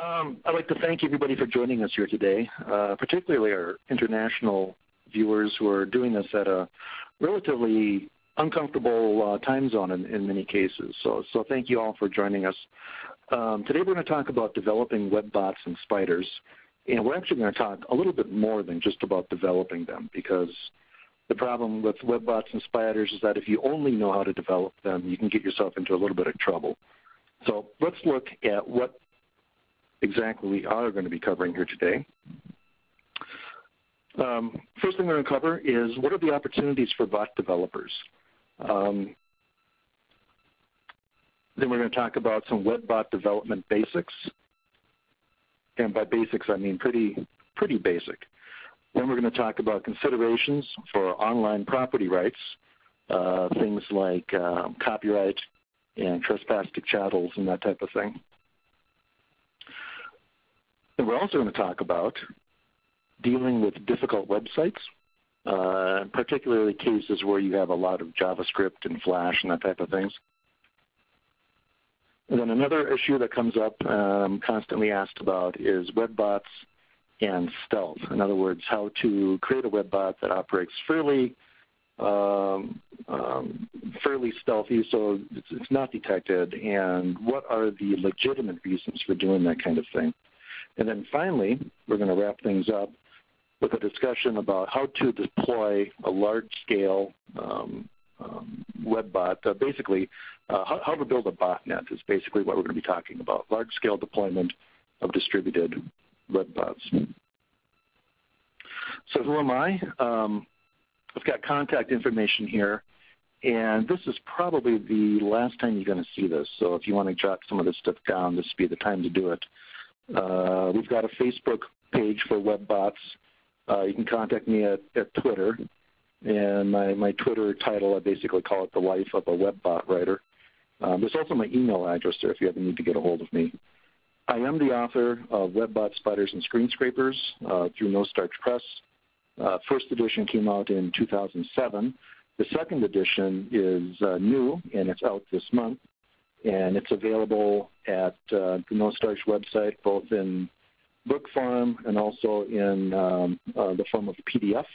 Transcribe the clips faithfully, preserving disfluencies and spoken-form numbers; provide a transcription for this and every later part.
Um, I'd like to thank everybody for joining us here today, uh, particularly our international viewers who are doing this at a relatively uncomfortable uh, time zone in, in many cases. So, so thank you all for joining us. Um, today we're going to talk about developing Webbots and Spiders. And we're actually going to talk a little bit more than just about developing them, because the problem with Webbots and Spiders is that if you only know how to develop them, you can get yourself into a little bit of trouble. So let's look at what exactly we are going to be covering here today. Um, first thing we're going to cover is what are the opportunities for bot developers. Um, then we're going to talk about some Webbot development basics. And by basics, I mean pretty, pretty basic. Then we're going to talk about considerations for online property rights, uh, things like um, copyright and trespass to chattels and that type of thing. And we're also going to talk about dealing with difficult websites, uh, particularly cases where you have a lot of JavaScript and Flash and that type of things. And then another issue that comes up um, constantly asked about is Webbots and stealth. In other words, how to create a Webbot that operates fairly, um, um, fairly stealthy, so it's, it's not detected, and what are the legitimate reasons for doing that kind of thing. And then finally, we're going to wrap things up with a discussion about how to deploy a large-scale um, um, Webbot. Uh, basically, uh, how, how to build a botnet is basically what we're going to be talking about, large-scale deployment of distributed Webbots. So who am I? Um, I've got contact information here, and this is probably the last time you're going to see this. So if you want to jot some of this stuff down, this would be the time to do it. Uh, we've got a Facebook page for Webbots. Uh, you can contact me at, at Twitter, and my, my Twitter title, I basically call it The Life of a Webbot Writer. Um, there's also my email address there if you ever need to get a hold of me. I am the author of Webbots, Spiders, and Screen Scrapers uh, through No Starch Press. Uh, first edition came out in two thousand seven. The second edition is uh, new, and it's out this month. And it's available at uh, the No Starch website, both in book form and also in um, uh, the form of P D F.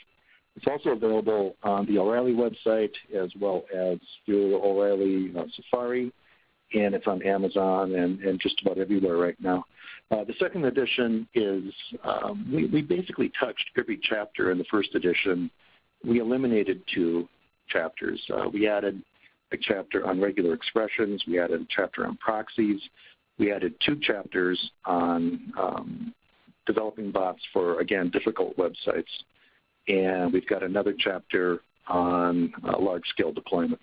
It's also available on the O'Reilly website as well as through O'Reilly uh, Safari, and it's on Amazon and, and just about everywhere right now. Uh, the second edition is um, we, we basically touched every chapter in the first edition. We eliminated two chapters. Uh, we added a chapter on regular expressions. We added a chapter on proxies. We added two chapters on um, developing bots for, again, difficult websites. And we've got another chapter on uh, large-scale deployment.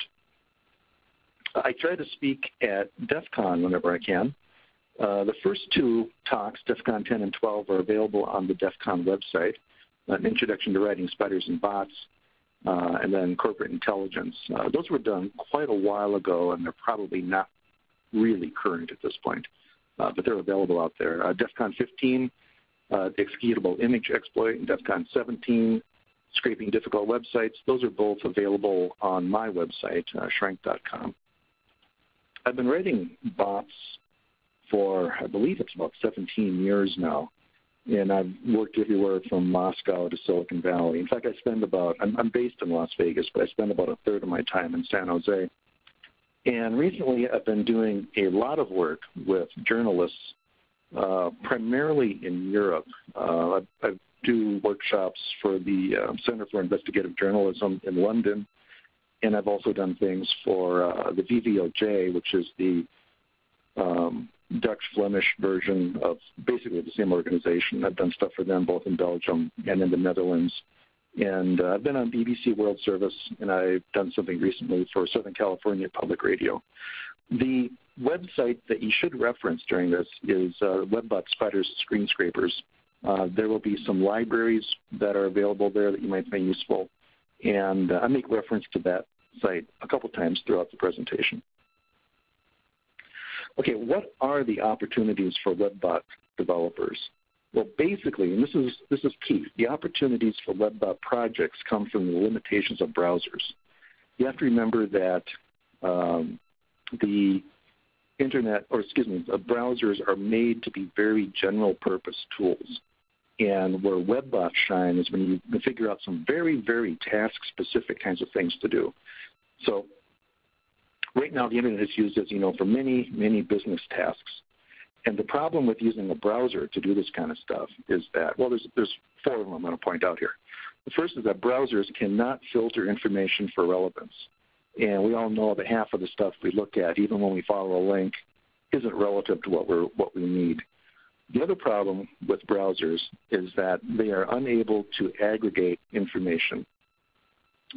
I try to speak at DEF CON whenever I can. Uh, the first two talks, DEF CON ten and twelve, are available on the DEF CON website, an introduction to writing spiders and bots, Uh, and then corporate intelligence. Uh, those were done quite a while ago, and they're probably not really current at this point, uh, but they're available out there. Uh, DEF CON fifteen, uh, executable image exploit, and DEF CON seventeen, scraping difficult websites. Those are both available on my website, uh, schrenk dot com. I've been writing bots for, I believe it's about seventeen years now. And I've worked everywhere from Moscow to Silicon Valley. In fact, I spend about, I'm, I'm based in Las Vegas, but I spend about a third of my time in San Jose. And recently I've been doing a lot of work with journalists, uh, primarily in Europe. Uh, I, I do workshops for the uh, Center for Investigative Journalism in London, and I've also done things for uh, the V V O J, which is the um, Dutch-Flemish version of basically the same organization. I've done stuff for them both in Belgium and in the Netherlands. And uh, I've been on B B C World Service, and I've done something recently for Southern California Public Radio. The website that you should reference during this is uh, Webbots, Spiders, Screen Scrapers. Uh, there will be some libraries that are available there that you might find useful. And uh, I make reference to that site a couple times throughout the presentation. Okay, what are the opportunities for Webbot developers? Well, basically, and this is, this is key, the opportunities for Webbot projects come from the limitations of browsers. You have to remember that um, the internet, or excuse me, uh, browsers are made to be very general purpose tools. And where Webbots shine is when you figure out some very, very task-specific kinds of things to do. So right now the internet is used, as you know, for many, many business tasks. And the problem with using a browser to do this kind of stuff is that, well, there's, there's four of them I'm going to point out here. The first is that browsers cannot filter information for relevance. And we all know that half of the stuff we look at, even when we follow a link, isn't relative to what, we're, what we need. The other problem with browsers is that they are unable to aggregate information.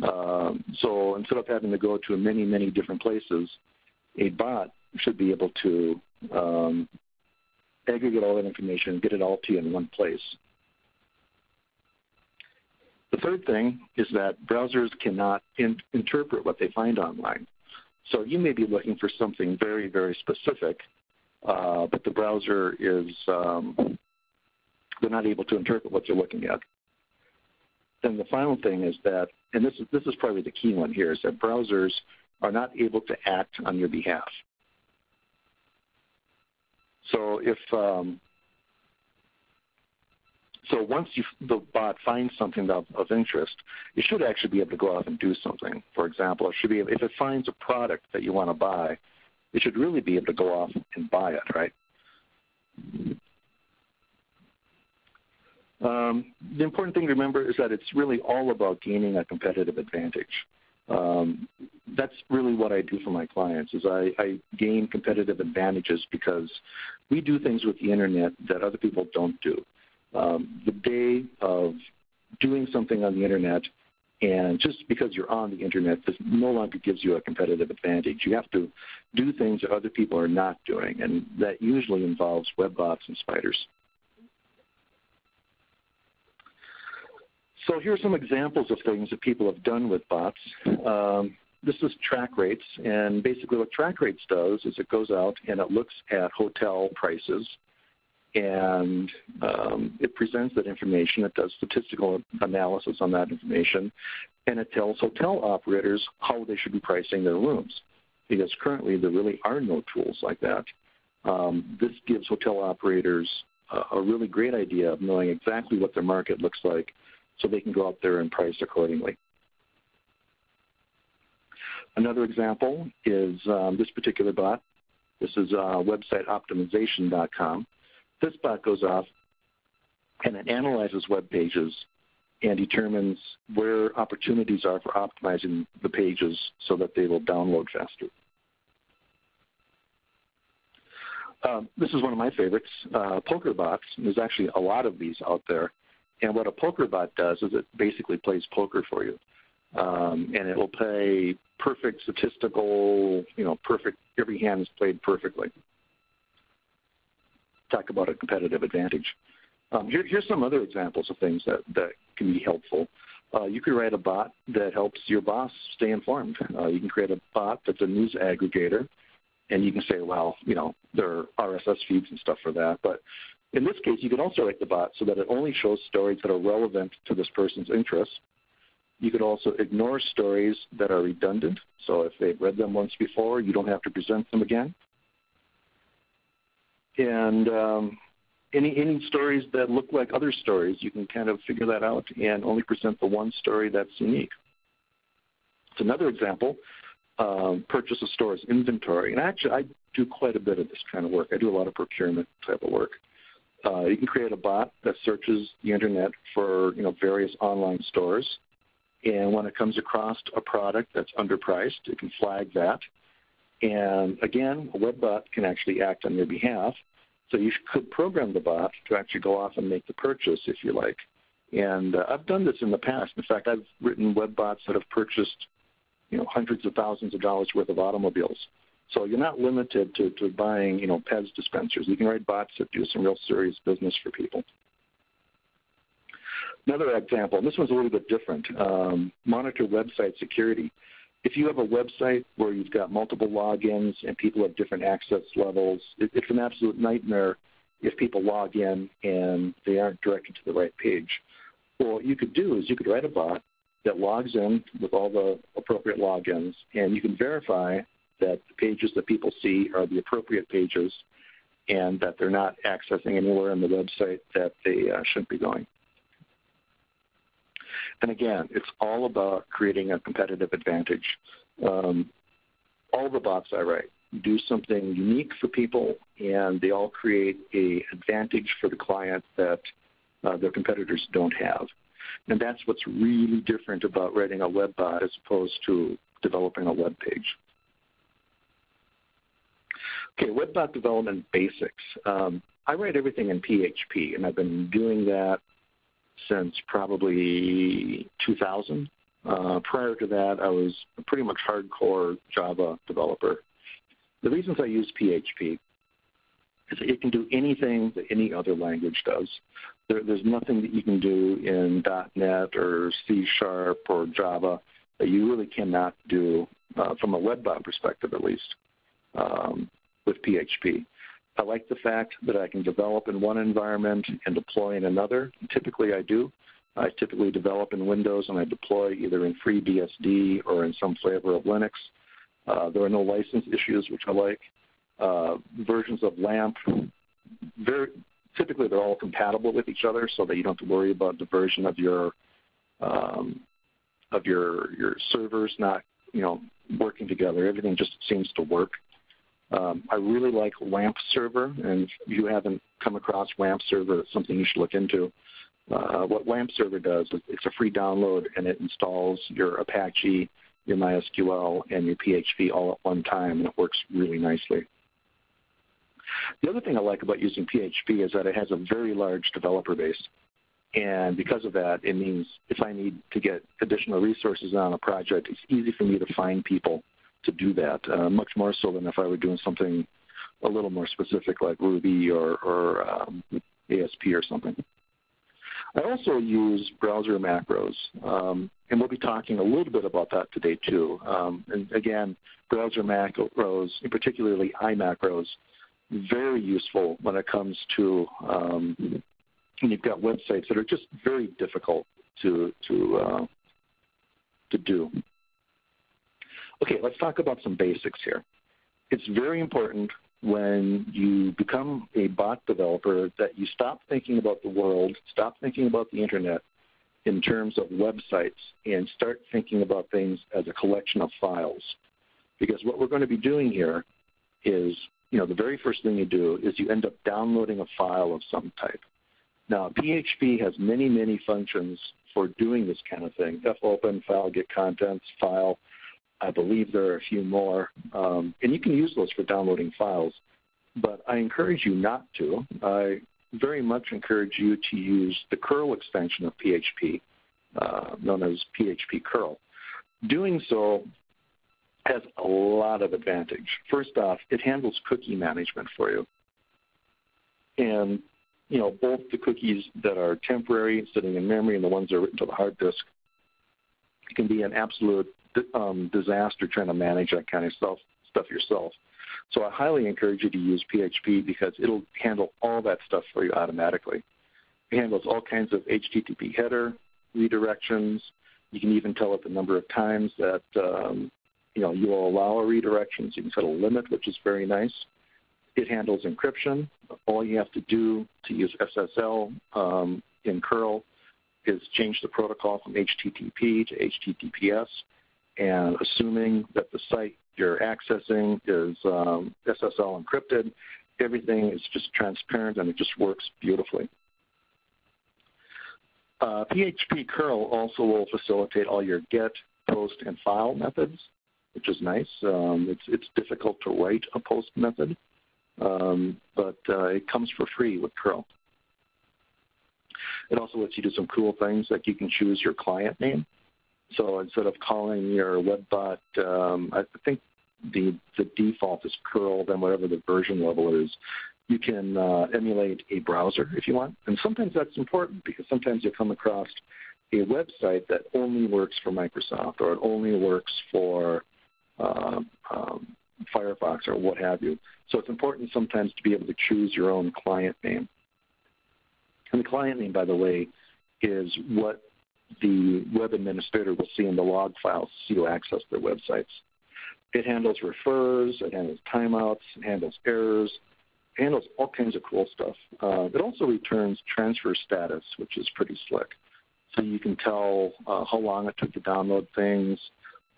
Um, so instead of having to go to many, many different places, a bot should be able to um, aggregate all that information and get it all to you in one place. The third thing is that browsers cannot in interpret what they find online. So you may be looking for something very, very specific, uh, but the browser is um, they're not able to interpret what you're looking at. Then the final thing is that, and this is, this is probably the key one here, is that browsers are not able to act on your behalf. So if um, So once you, the bot finds something of, of interest, it should actually be able to go out and do something. For example, it should be able, if it finds a product that you want to buy, it should really be able to go off and buy it, right? Um, the important thing to remember is that it's really all about gaining a competitive advantage. Um, that's really what I do for my clients, is I, I gain competitive advantages because we do things with the internet that other people don't do. Um, the day of doing something on the internet, and just because you're on the internet, this no longer gives you a competitive advantage. You have to do things that other people are not doing, and that usually involves Webbots and Spiders. So here are some examples of things that people have done with bots. Um, this is TrackRates, and basically what TrackRates does is it goes out and it looks at hotel prices. And um, it presents that information, it does statistical analysis on that information, and it tells hotel operators how they should be pricing their rooms, because currently there really are no tools like that. Um, this gives hotel operators a, a really great idea of knowing exactly what their market looks like, so they can go out there and price accordingly. Another example is um, this particular bot. This is uh, website optimization dot com. This bot goes off and it analyzes web pages and determines where opportunities are for optimizing the pages so that they will download faster. Uh, this is one of my favorites, uh, poker bots. There's actually a lot of these out there. And what a poker bot does is it basically plays poker for you. Um, and it will play perfect statistical, you know, perfect, every hand is played perfectly. Talk about a competitive advantage. Um, here, here's some other examples of things that, that can be helpful. Uh, you can write a bot that helps your boss stay informed. Uh, you can create a bot that's a news aggregator, and you can say, well, you know, there are R S S feeds and stuff for that. But in this case, you can also write the bot so that it only shows stories that are relevant to this person's interests. You could also ignore stories that are redundant. So if they've read them once before, you don't have to present them again. And um, any, any stories that look like other stories, you can kind of figure that out and only present the one story that's unique. It's another example, um, purchase a store's inventory. And actually, I do quite a bit of this kind of work. I do a lot of procurement type of work. Uh, you can create a bot that searches the internet for you know, various online stores. And when it comes across a product that's underpriced, it can flag that. And again, a Webbot can actually act on your behalf. So you could program the bot to actually go off and make the purchase if you like. And uh, I've done this in the past. In fact, I've written Webbots that have purchased you know, hundreds of thousands of dollars worth of automobiles. So you're not limited to, to buying you know, Pez dispensers. You can write bots that do some real serious business for people. Another example, and this one's a little bit different, um, monitor website security. If you have a website where you've got multiple logins and people have different access levels, it, it's an absolute nightmare if people log in and they aren't directed to the right page. Well, what you could do is you could write a bot that logs in with all the appropriate logins, and you can verify that the pages that people see are the appropriate pages and that they're not accessing anywhere on the website that they uh, shouldn't be going. And again, it's all about creating a competitive advantage. Um, all the bots I write do something unique for people, and they all create an advantage for the client that uh, their competitors don't have. And that's what's really different about writing a web bot as opposed to developing a web page. Okay, web bot development basics. Um, I write everything in P H P, and I've been doing that since probably two thousand. Uh, prior to that, I was a pretty much hardcore Java developer. The reasons I use P H P is that it can do anything that any other language does. There, there's nothing that you can do in dot net or C sharp or Java that you really cannot do uh, from a web bot perspective, at least, um, with P H P. I like the fact that I can develop in one environment and deploy in another. Typically I do. I typically develop in Windows and I deploy either in FreeBSD or in some flavor of Linux. Uh, there are no license issues, which I like. Uh, versions of LAMP, very, typically they're all compatible with each other so that you don't have to worry about the version of your, um, of your, your servers not, you know, working together. Everything just seems to work. Um, I really like WAMP Server, and if you haven't come across WAMP Server, it's something you should look into. Uh, what WAMP Server does is it's a free download, and it installs your Apache, your MySQL, and your P H P all at one time, and it works really nicely. The other thing I like about using P H P is that it has a very large developer base, and because of that, it means if I need to get additional resources on a project, it's easy for me to find people to do that, uh, much more so than if I were doing something a little more specific like Ruby or, or um, A S P or something. I also use browser macros, um, and we'll be talking a little bit about that today too. Um, and again, browser macros, and particularly iMacros, very useful when it comes to um, when you've got websites that are just very difficult to, to, uh, to do. Okay, let's talk about some basics here. It's very important when you become a bot developer that you stop thinking about the world, stop thinking about the Internet in terms of websites, and start thinking about things as a collection of files. Because what we're going to be doing here is, you know, the very first thing you do is you end up downloading a file of some type. Now, P H P has many, many functions for doing this kind of thing. Fopen, file, get contents, file. I believe there are a few more, um, and you can use those for downloading files, but I encourage you not to. I very much encourage you to use the curl extension of P H P, uh, known as P H P curl. Doing so has a lot of advantage. First off, it handles cookie management for you. And you know, both the cookies that are temporary, sitting in memory, and the ones that are written to the hard disk, it can be an absolute Um, disaster trying to manage that kind of stuff, stuff yourself. So I highly encourage you to use P H P because it'll handle all that stuff for you automatically. It handles all kinds of H T T P header redirections. You can even tell it the number of times that um, you know, you will allow a redirection, so you can set a limit, which is very nice. It handles encryption. All you have to do to use S S L um, in curl is change the protocol from H T T P to H T T P S. And assuming that the site you're accessing is um, S S L encrypted, everything is just transparent and it just works beautifully. Uh, P H P curl also will facilitate all your get, post, and file methods, which is nice. Um, it's, it's difficult to write a post method, um, but uh, it comes for free with curl. It also lets you do some cool things, like you can choose your client name. So instead of calling your WebBot, um, I think the, the default is curl, then whatever the version level is, you can uh, emulate a browser if you want. And sometimes that's important because sometimes you come across a website that only works for Microsoft or it only works for uh, um, Firefox or what have you. So it's important sometimes to be able to choose your own client name. And the client name, by the way, is what the web administrator will see in the log files to access their websites. It handles refers, it handles timeouts, it handles errors, it handles all kinds of cool stuff. Uh, it also returns transfer status, which is pretty slick. So you can tell uh, how long it took to download things,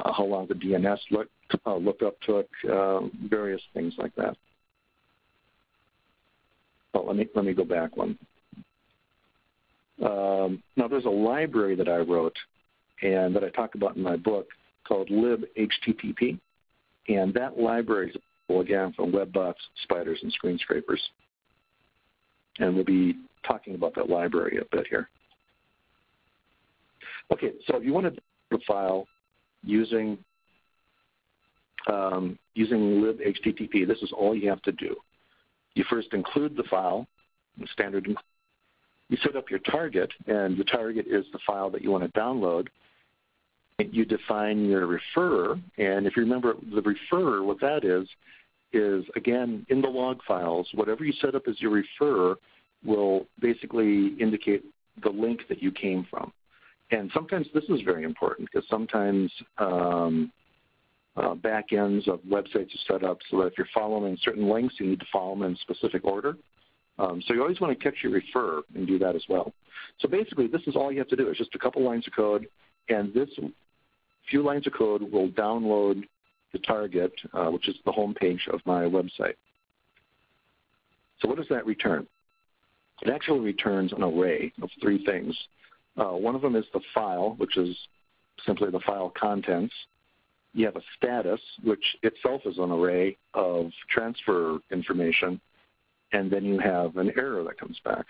uh, how long the D N S look, uh, lookup took, uh, various things like that. But let me, let me go back one. Um, now there's a library that I wrote and that I talk about in my book called libhttp, and that library is available again from Webbots, Spiders, and Screen Scrapers. And we'll be talking about that library a bit here. Okay, so if you want to download a file using um, using libhttp, this is all you have to do. You first include the file, standard include. You set up your target, and the target is the file that you want to download. You define your referrer, and if you remember the referrer, what that is, is again, in the log files, whatever you set up as your referrer will basically indicate the link that you came from. And sometimes this is very important because sometimes um, uh, backends of websites are set up so that if you're following certain links, you need to follow them in specific order. Um, so you always want to catch your referrer and do that as well. So basically, this is all you have to do. It's just a couple lines of code, and this few lines of code will download the target, uh, which is the home page of my website. So what does that return? It actually returns an array of three things. Uh, one of them is the file, which is simply the file contents. You have a status, which itself is an array of transfer information, and then you have an error that comes back.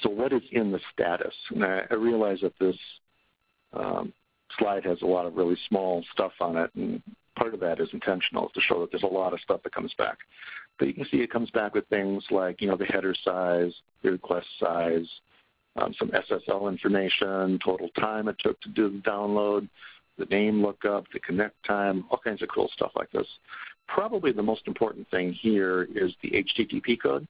So what is in the status? And I, I realize that this um, slide has a lot of really small stuff on it, and part of that is intentional to show that there's a lot of stuff that comes back. But you can see it comes back with things like, you know, the header size, the request size, um, some S S L information, total time it took to do the download, the name lookup, the connect time, all kinds of cool stuff like this. Probably the most important thing here is the H T T P code,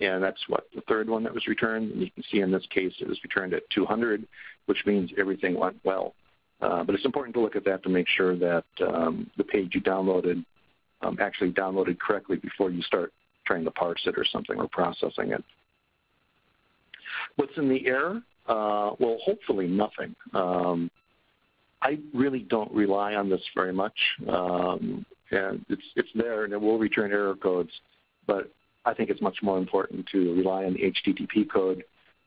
and that's what the third one that was returned. And you can see in this case it was returned at two hundred, which means everything went well. Uh, but it's important to look at that to make sure that um, the page you downloaded um, actually downloaded correctly before you start trying to parse it or something or processing it. What's in the error? Uh, well, hopefully nothing. Um, I really don't rely on this very much. Um, and it's, it's there, and it will return error codes, but I think it's much more important to rely on the H T T P code.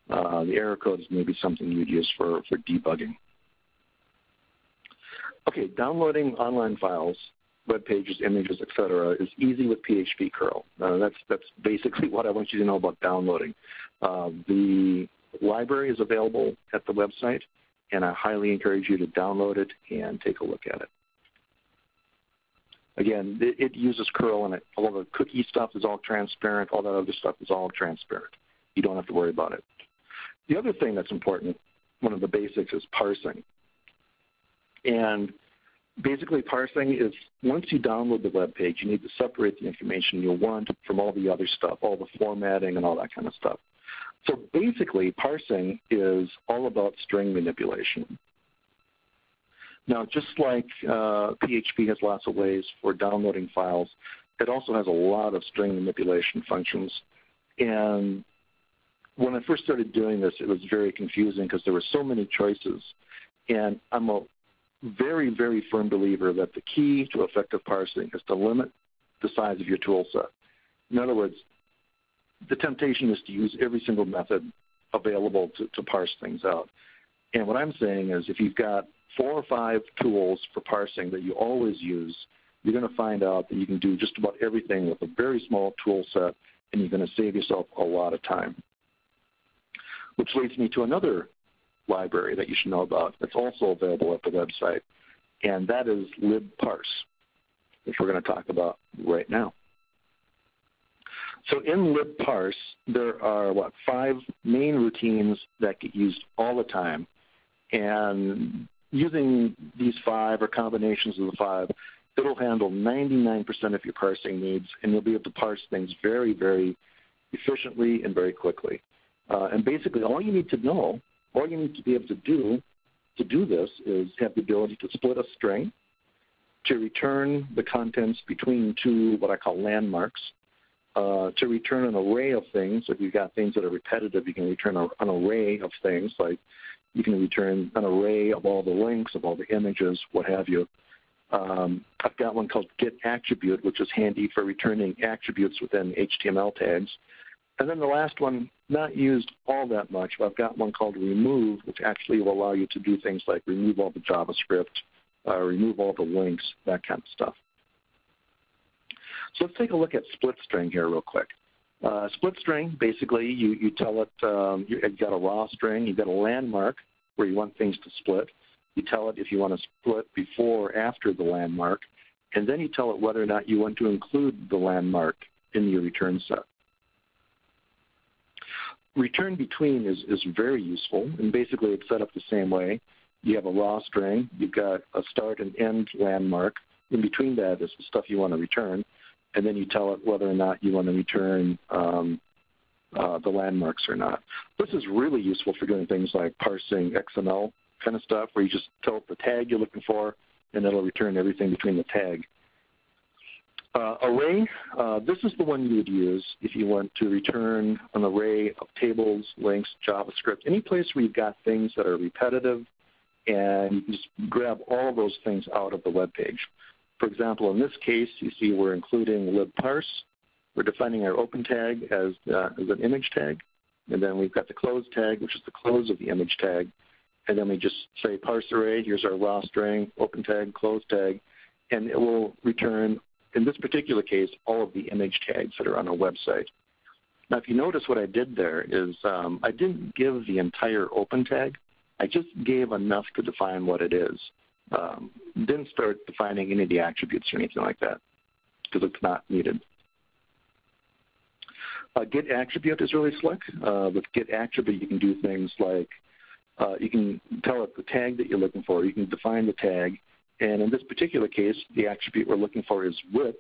Uh, the error codes may be something you'd use for, for debugging. Okay, downloading online files, web pages, images, et cetera, is easy with P H P curl. Uh, that's, that's basically what I want you to know about downloading. Uh, the library is available at the website, and I highly encourage you to download it and take a look at it. Again, it, it uses curl, and it, all the cookie stuff is all transparent. All that other stuff is all transparent. You don't have to worry about it. The other thing that's important, one of the basics, is parsing. And basically parsing is once you download the web page, you need to separate the information you want from all the other stuff, all the formatting and all that kind of stuff. So basically, parsing is all about string manipulation. Now, just like uh, P H P has lots of ways for downloading files, it also has a lot of string manipulation functions. And when I first started doing this, it was very confusing because there were so many choices. And I'm a very, very firm believer that the key to effective parsing is to limit the size of your tool set. In other words, the temptation is to use every single method available to, to parse things out. And what I'm saying is if you've got four or five tools for parsing that you always use, you're going to find out that you can do just about everything with a very small tool set, and you're going to save yourself a lot of time. Which leads me to another library that you should know about that's also available at the website, and that is libparse, which we're going to talk about right now. So in libparse, there are, what, five main routines that get used all the time. And using these five or combinations of the five, it'll handle ninety-nine percent of your parsing needs, and you'll be able to parse things very, very efficiently and very quickly. Uh, and basically, all you need to know, all you need to be able to do to do this is have the ability to split a string, to return the contents between two what I call landmarks, uh, to return an array of things. If you've got things that are repetitive, you can return a, an array of things. Like you can return an array of all the links, of all the images, what have you. Um, I've got one called getAttribute, which is handy for returning attributes within H T M L tags. And then the last one, not used all that much, but I've got one called remove, which actually will allow you to do things like remove all the JavaScript, uh, remove all the links, that kind of stuff. So let's take a look at SplitString here real quick. Uh, SplitString, basically you, you tell it, um, you, you've got a raw string, you've got a landmark where you want things to split. You tell it if you want to split before or after the landmark, and then you tell it whether or not you want to include the landmark in your return set. Return between is, is very useful, and basically it's set up the same way. You have a raw string, you've got a start and end landmark. In between that is the stuff you want to return, and then you tell it whether or not you want to return um, uh, the landmarks or not. This is really useful for doing things like parsing X M L kind of stuff, where you just tell it the tag you're looking for, and it'll return everything between the tag. Uh, array, uh, this is the one you would use if you want to return an array of tables, links, JavaScript, any place where you've got things that are repetitive, and you can just grab all those things out of the web page. For example, in this case, you see we're including libparse. We're defining our open tag as, uh, as an image tag, and then we've got the close tag, which is the close of the image tag, and then we just say parse array, here's our raw string, open tag, close tag, and it will return, in this particular case, all of the image tags that are on our website. Now if you notice what I did there is um, I didn't give the entire open tag. I just gave enough to define what it is. Um, didn't start defining any of the attributes or anything like that because it's not needed. Uh, get attribute is really slick. Uh, with get attribute you can do things like uh, you can tell it the tag that you're looking for. You can define the tag. And in this particular case, the attribute we're looking for is width,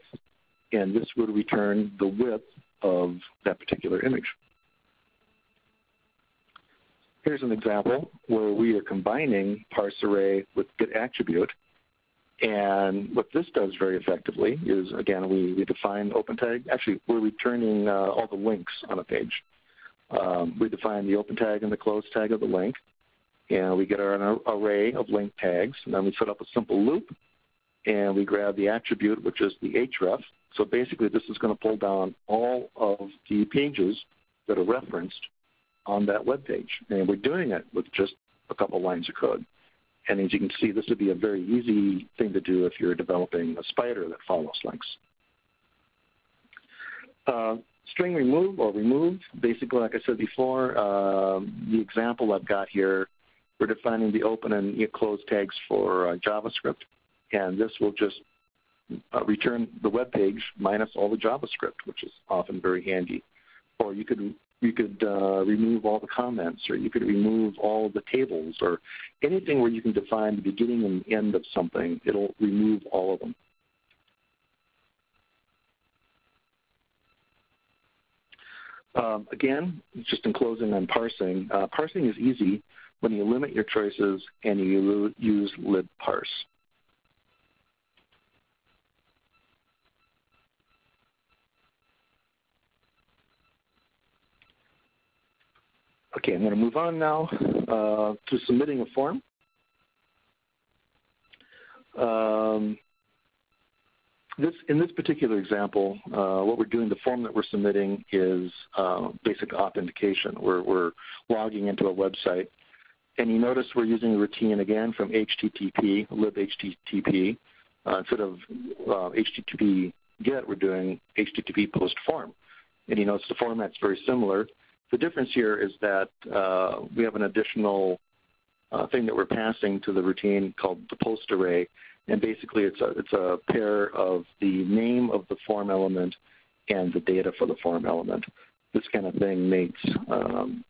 and this would return the width of that particular image. Here's an example where we are combining parse array with get attribute. And what this does very effectively is, again, we, we define open tag. Actually, we're returning uh, all the links on a page. Um, we define the open tag and the close tag of the link. And we get our array of link tags, and then we set up a simple loop, and we grab the attribute, which is the href. So basically this is going to pull down all of the pages that are referenced on that web page. And we're doing it with just a couple lines of code. And as you can see, this would be a very easy thing to do if you're developing a spider that follows links. Uh, string remove or remove, basically like I said before, uh, the example I've got here, we're defining the open and close tags for uh, JavaScript, and this will just uh, return the web page minus all the JavaScript, which is often very handy. Or you could you could uh, remove all the comments, or you could remove all the tables, or anything where you can define the beginning and the end of something. It'll remove all of them. Um, again, just in closing on parsing, uh, parsing is easy when you limit your choices and you use libparse. Okay, I'm going to move on now uh, to submitting a form. Um, this, in this particular example, uh, what we're doing, the form that we're submitting is uh, basic authentication. We're, we're logging into a website. And you notice we're using the routine again from H T T P, libhttp. Uh, instead of uh, H T T P get, we're doing H T T P post form. And you notice the format's very similar. The difference here is that uh, we have an additional uh, thing that we're passing to the routine called the post array. And basically it's a, it's a pair of the name of the form element and the data for the form element. This kind of thing makes um,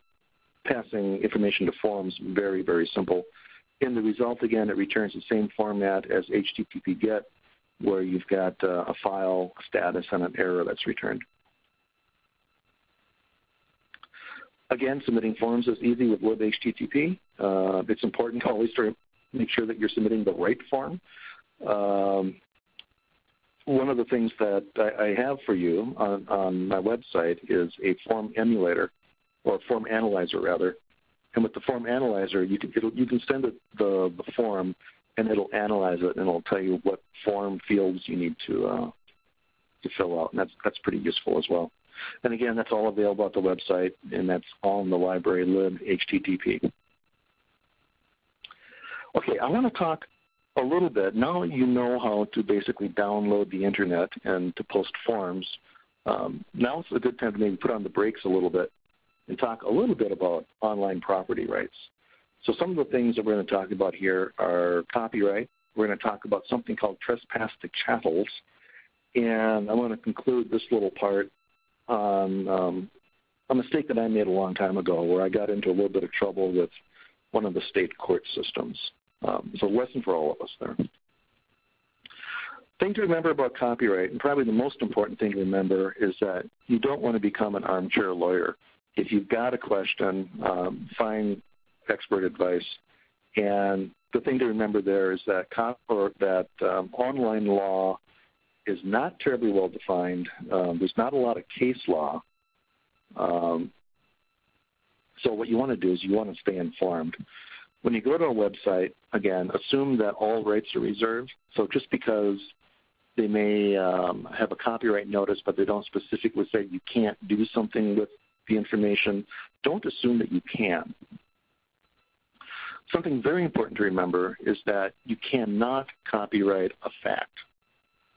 passing information to forms very, very simple. In the result, again, it returns the same format as H T T P get, where you've got uh, a file, a status, and an error that's returned. Again, submitting forms is easy with libhttp. Uh, it's important to always make sure that you're submitting the right form. Um, one of the things that I, I have for you on, on my website is a form emulator, or form analyzer rather. And with the form analyzer, you can, it'll, you can send it the, the form, and it'll analyze it, and it'll tell you what form fields you need to uh, to fill out. And that's that's pretty useful as well. And again, that's all available at the website, and that's all in the library lib H T T P. Okay, I want to talk a little bit. Now you know how to basically download the Internet and to post forms. Um, now it's a good time to maybe put on the brakes a little bit and talk a little bit about online property rights. So some of the things that we're going to talk about here are copyright. We're going to talk about something called trespass to chattels. And I want to conclude this little part on um, a mistake that I made a long time ago where I got into a little bit of trouble with one of the state court systems. Um, so a lesson for all of us there. Thing to remember about copyright, and probably the most important thing to remember, is that you don't want to become an armchair lawyer. If you've got a question, um, find expert advice. And the thing to remember there is that, cop or that um, online law is not terribly well defined. Um, there's not a lot of case law. Um, so what you want to do is you want to stay informed. When you go to a website, again, assume that all rights are reserved. So just because they may um, have a copyright notice, but they don't specifically say you can't do something with the information, don't assume that you can. Something very important to remember is that you cannot copyright a fact.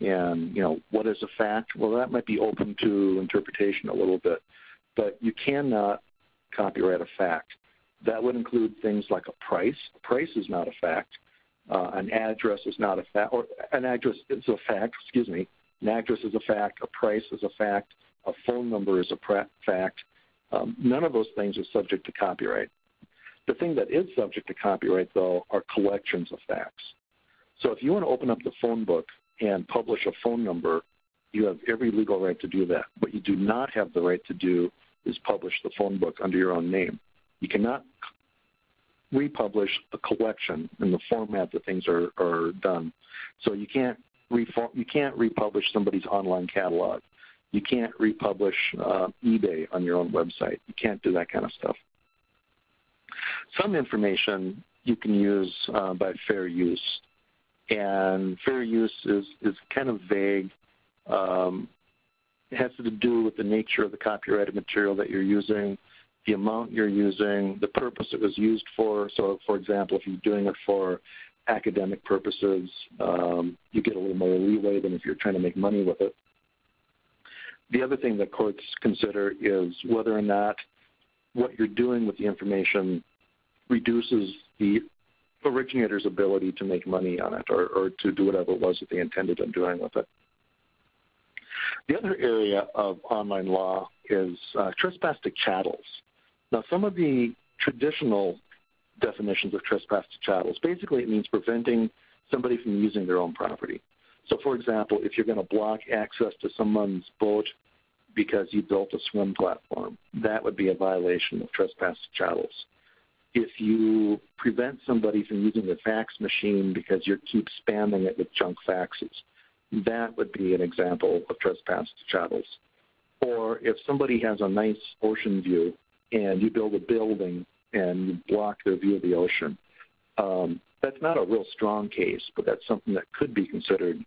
And you know, what is a fact? Well, that might be open to interpretation a little bit, but you cannot copyright a fact. That would include things like a price. A price is not a fact. Uh, an address is not a fact, or an address is a fact, excuse me. An address is a fact, a price is a fact, a phone number is a fact. Um, none of those things are subject to copyright. The thing that is subject to copyright, though, are collections of facts. So if you want to open up the phone book and publish a phone number, you have every legal right to do that. What you do not have the right to do is publish the phone book under your own name. You cannot republish a collection in the format that things are, are done. So you can't, you can't republish somebody's online catalog. You can't republish uh, eBay on your own website. You can't do that kind of stuff. Some information you can use uh, by fair use. And fair use is, is kind of vague. Um, it has to do with the nature of the copyrighted material that you're using, the amount you're using, the purpose it was used for. So, for example, if you're doing it for academic purposes, um, you get a little more leeway than if you're trying to make money with it. The other thing that courts consider is whether or not what you're doing with the information reduces the originator's ability to make money on it, or, or to do whatever it was that they intended on doing with it. The other area of online law is uh, trespass to chattels. Now, some of the traditional definitions of trespass to chattels, basically it means preventing somebody from using their own property. So, for example, if you're going to block access to someone's boat because you built a swim platform, that would be a violation of trespass to chattels. If you prevent somebody from using the fax machine because you keep spamming it with junk faxes, that would be an example of trespass to chattels. Or if somebody has a nice ocean view and you build a building and you block their view of the ocean, um, that's not a real strong case, but that's something that could be considered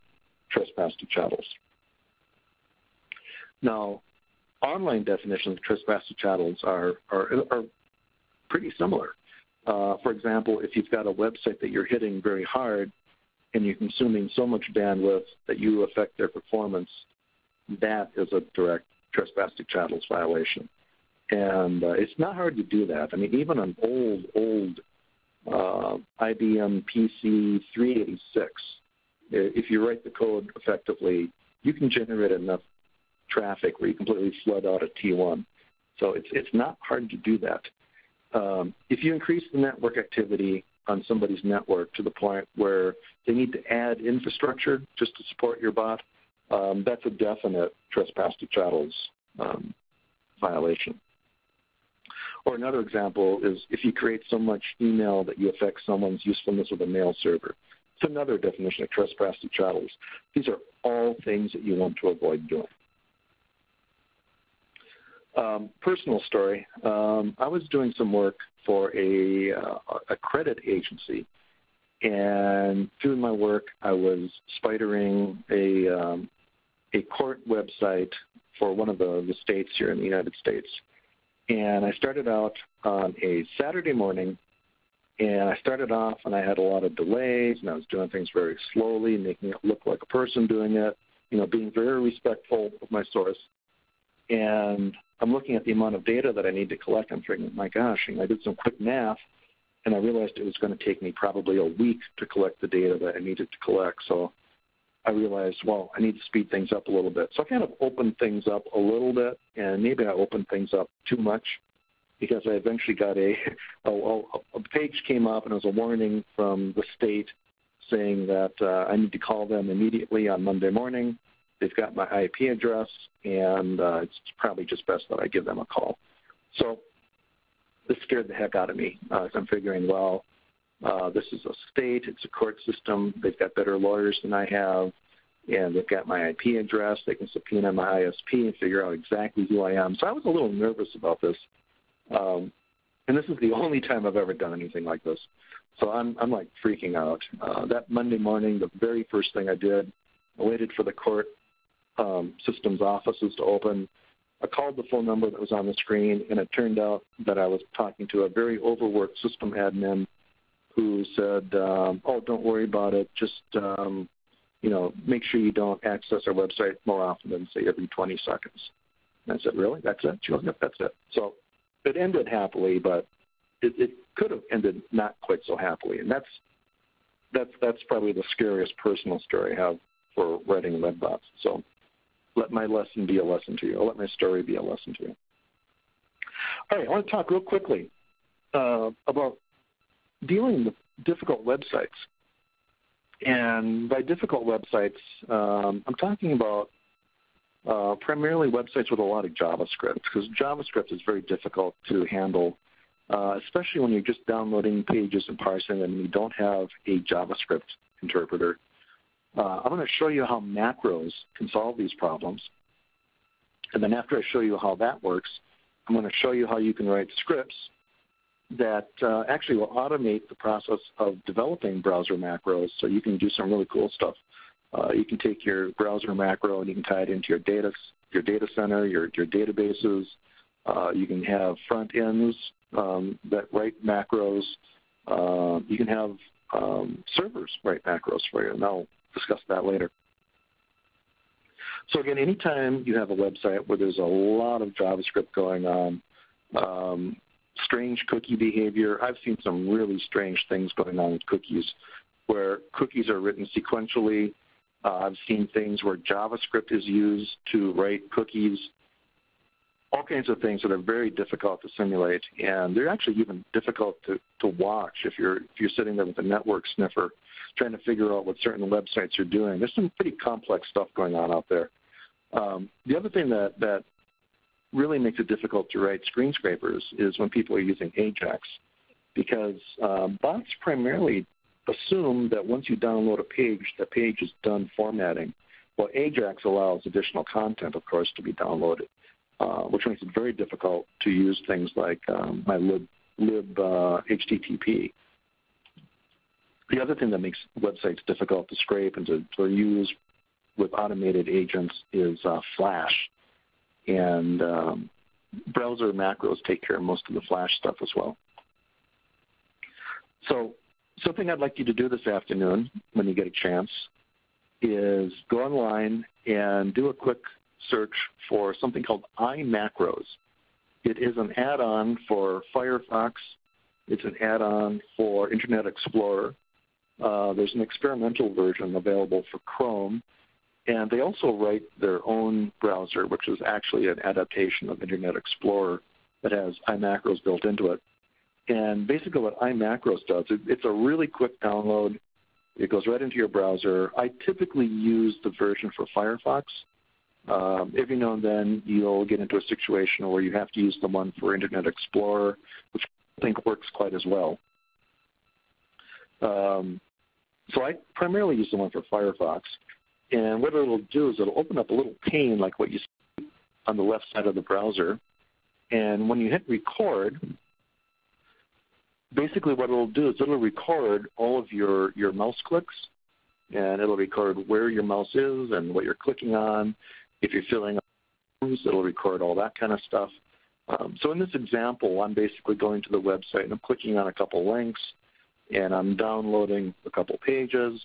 trespass to chattels. Now, online definitions of trespass to chattels are, are, are pretty similar. Uh, for example, if you've got a website that you're hitting very hard and you're consuming so much bandwidth that you affect their performance, that is a direct trespass to chattels violation. And uh, it's not hard to do that. I mean, even an old, old Uh, I B M P C three eighty-six, if you write the code effectively, you can generate enough traffic where you completely flood out a T one. So it's, it's not hard to do that. Um, if you increase the network activity on somebody's network to the point where they need to add infrastructure just to support your bot, um, that's a definite trespass to chattels um, violation. Or another example is if you create so much email that you affect someone's usefulness with a mail server. It's another definition of trespass to chattels. These are all things that you want to avoid doing. Um, personal story, um, I was doing some work for a, uh, a credit agency, and through my work I was spidering a, um, a court website for one of the, the states here in the United States. And I started out on a Saturday morning, and I started off and I had a lot of delays, and I was doing things very slowly, making it look like a person doing it, you know, being very respectful of my source. And I'm looking at the amount of data that I need to collect. I'm thinking, my gosh, and I did some quick math, and I realized it was going to take me probably a week to collect the data that I needed to collect. So I realized, well, I need to speed things up a little bit. So I kind of opened things up a little bit, and maybe I opened things up too much, because I eventually got a, a, a page came up, and it was a warning from the state saying that uh, I need to call them immediately on Monday morning. They've got my I P address, and uh, it's probably just best that I give them a call. So this scared the heck out of me. Uh, I'm figuring, well, uh, this is a state. It's a court system. They've got better lawyers than I have, and they've got my I P address. They can subpoena my I S P and figure out exactly who I am. So I was a little nervous about this, um, and this is the only time I've ever done anything like this. So I'm, I'm like freaking out. Uh, that Monday morning, the very first thing I did, I waited for the court Um, systems offices to open. I called the phone number that was on the screen, and it turned out that I was talking to a very overworked system admin who said, um, oh, don't worry about it. Just, um, you know, make sure you don't access our website more often than, say, every twenty seconds. And I said, really? That's it? She goes, yep, that's it. So it ended happily, but it, it could have ended not quite so happily. And that's, that's, that's probably the scariest personal story I have for writing Webbots. So let my lesson be a lesson to you. I'll let my story be a lesson to you. All right, I want to talk real quickly uh, about dealing with difficult websites. And by difficult websites, um, I'm talking about uh, primarily websites with a lot of JavaScript, because JavaScript is very difficult to handle, uh, especially when you're just downloading pages and parsing them and you don't have a JavaScript interpreter. Uh, I'm going to show you how macros can solve these problems. And then after I show you how that works, I'm going to show you how you can write scripts that uh, actually will automate the process of developing browser macros, so you can do some really cool stuff. Uh, you can take your browser macro and you can tie it into your data, your data center, your, your databases. Uh, you can have front ends um, that write macros. Uh, you can have um, servers write macros for you. Now, discuss that later. So again, anytime you have a website where there's a lot of JavaScript going on, um, strange cookie behavior. I've seen some really strange things going on with cookies, where cookies are written sequentially. Uh, I've seen things where JavaScript is used to write cookies, all kinds of things that are very difficult to simulate, and they're actually even difficult to, to watch if you're, if you're sitting there with a network sniffer trying to figure out what certain websites are doing. There's some pretty complex stuff going on out there. Um, the other thing that, that really makes it difficult to write screen scrapers is when people are using Ajax, because um, bots primarily assume that once you download a page, the page is done formatting. Well, Ajax allows additional content, of course, to be downloaded, uh, which makes it very difficult to use things like um, my lib, lib uh, H T T P. The other thing that makes websites difficult to scrape and to, to use with automated agents is uh, Flash. And um, browser macros take care of most of the Flash stuff as well. So something I'd like you to do this afternoon when you get a chance is go online and do a quick search for something called iMacros. It is an add-on for Firefox. It's an add-on for Internet Explorer. Uh, there's an experimental version available for Chrome, and they also write their own browser, which is actually an adaptation of Internet Explorer that has iMacros built into it. And basically what iMacros does, it, it's a really quick download. It goes right into your browser. I typically use the version for Firefox. Um, every now and then you'll get into a situation where you have to use the one for Internet Explorer, which I don't think works quite as well. Um, So I primarily use the one for Firefox. And what it'll do is it'll open up a little pane like what you see on the left side of the browser. And when you hit record, basically what it'll do is it'll record all of your, your mouse clicks, and it'll record where your mouse is and what you're clicking on. If you're filling out forms, it'll record all that kind of stuff. Um, so in this example, I'm basically going to the website and I'm clicking on a couple links, and I'm downloading a couple pages.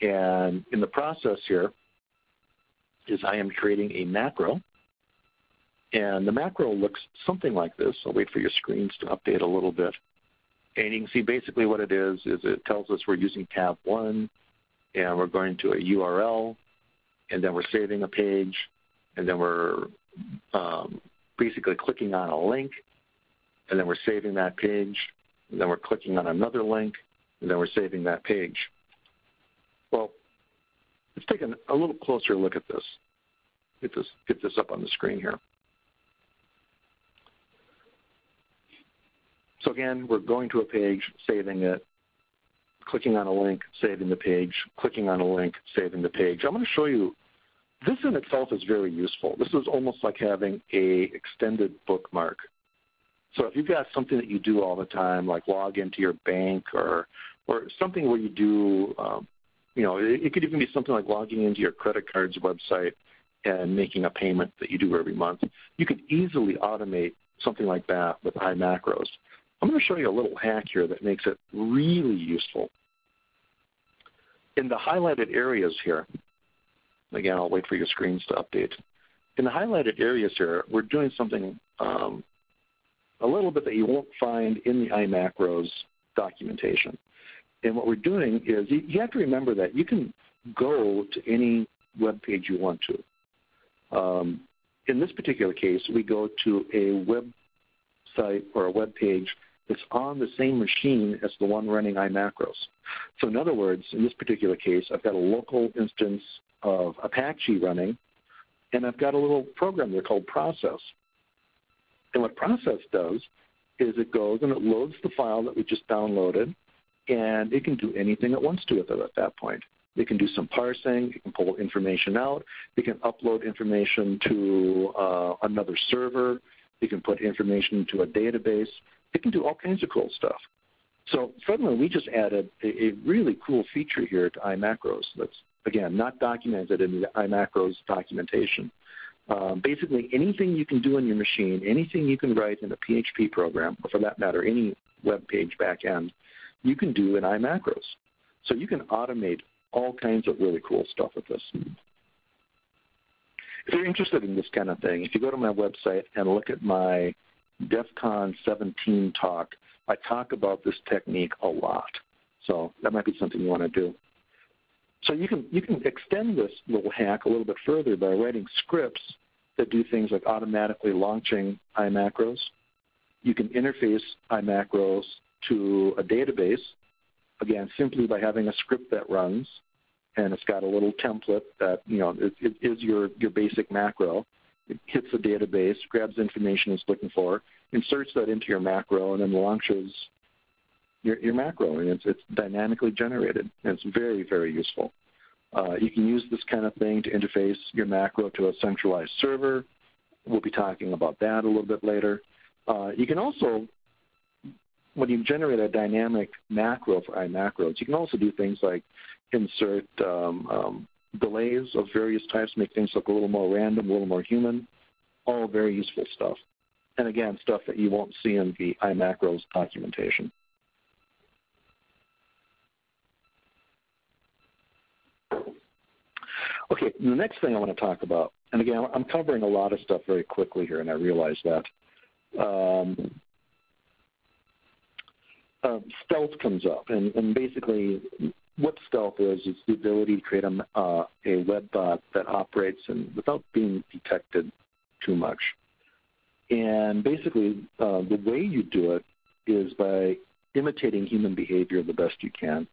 And in the process here is I am creating a macro. And the macro looks something like this. I'll wait for your screens to update a little bit. And you can see basically what it is, is it tells us we're using tab one, and we're going to a U R L, and then we're saving a page, and then we're um, basically clicking on a link, and then we're saving that page, and then we're clicking on another link, and then we're saving that page. Well, let's take an, a little closer look at this. Get this, get this up on the screen here. So again, we're going to a page, saving it, clicking on a link, saving the page, clicking on a link, saving the page. I'm going to show you, this in itself is very useful. This is almost like having an extended bookmark. So if you've got something that you do all the time, like log into your bank or, or something where you do, um, you know, it, it could even be something like logging into your credit card's website and making a payment that you do every month. You could easily automate something like that with iMacros. I'm going to show you a little hack here that makes it really useful. In the highlighted areas here, again, I'll wait for your screens to update. In the highlighted areas here, we're doing something um, a little bit that you won't find in the iMacros documentation. And what we're doing is you, you have to remember that you can go to any web page you want to. Um, in this particular case, we go to a website or a web page that's on the same machine as the one running iMacros. So in other words, in this particular case, I've got a local instance of Apache running, and I've got a little program there called process. And what process does is it goes and it loads the file that we just downloaded, and it can do anything it wants to with it at that point. It can do some parsing, it can pull information out, it can upload information to uh, another server, it can put information into a database, it can do all kinds of cool stuff. So suddenly we just added a, a really cool feature here to iMacros that's, again, not documented in the iMacros documentation. Um, basically anything you can do on your machine, anything you can write in a P H P program, or for that matter, any web page back end, you can do in iMacros. So you can automate all kinds of really cool stuff with this. If you're interested in this kind of thing, if you go to my website and look at my DEF CON seventeen talk, I talk about this technique a lot. So that might be something you want to do. So you can, you can extend this little hack a little bit further by writing scripts that do things like automatically launching iMacros. You can interface iMacros to a database, again, simply by having a script that runs, and it's got a little template that, you know, it, it is your, your basic macro. It hits a database, grabs information it's looking for, inserts that into your macro, and then launches your, your macro, and it's, it's dynamically generated, and it's very, very useful. Uh, you can use this kind of thing to interface your macro to a centralized server. We'll be talking about that a little bit later. Uh, you can also, when you generate a dynamic macro for iMacros, you can also do things like insert um, um, delays of various types, make things look a little more random, a little more human, all very useful stuff. And again, stuff that you won't see in the iMacros documentation. Okay, the next thing I want to talk about, and again, I'm covering a lot of stuff very quickly here, and I realize that. Um, Uh, stealth comes up, and, and basically what stealth is is the ability to create a, uh, a web bot that operates and without being detected too much. And basically uh, the way you do it is by imitating human behavior the best you can,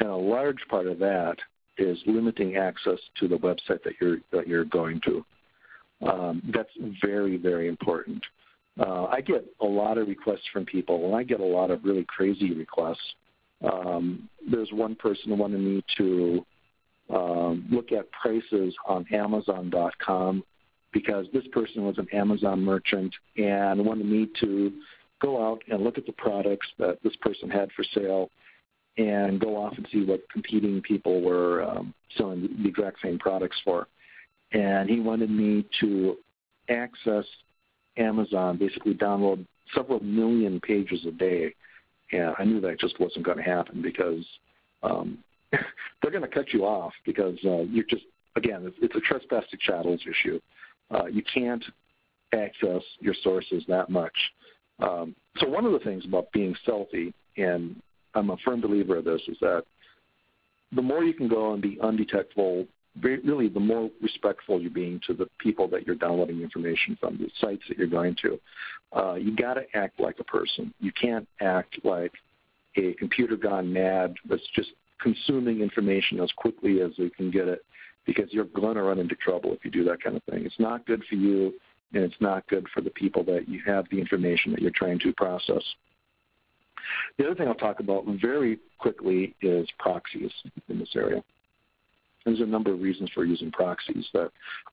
and a large part of that is limiting access to the website that you're, that you're going to. Um, that's very, very important. Uh, I get a lot of requests from people, and I get a lot of really crazy requests um, there's one person wanting me to um, look at prices on Amazon dot com because this person was an Amazon merchant and wanted me to go out and look at the products that this person had for sale and go off and see what competing people were um, selling the exact same products for. And he wanted me to access Amazon, basically download several million pages a day. And I knew that just wasn't going to happen because um, they're going to cut you off because uh, you're just, again, it's, it's a trespass to chattels issue. Uh, you can't access your sources that much. Um, so one of the things about being stealthy, and I'm a firm believer of this, is that the more you can go and be undetectable, really the more respectful you're being to the people that you're downloading information from, the sites that you're going to. Uh, you got to act like a person. You can't act like a computer gone mad that's just consuming information as quickly as they can get it, because you're going to run into trouble if you do that kind of thing. It's not good for you, and it's not good for the people that you have the information that you're trying to process. The other thing I'll talk about very quickly is proxies in this area. There's a number of reasons for using proxies that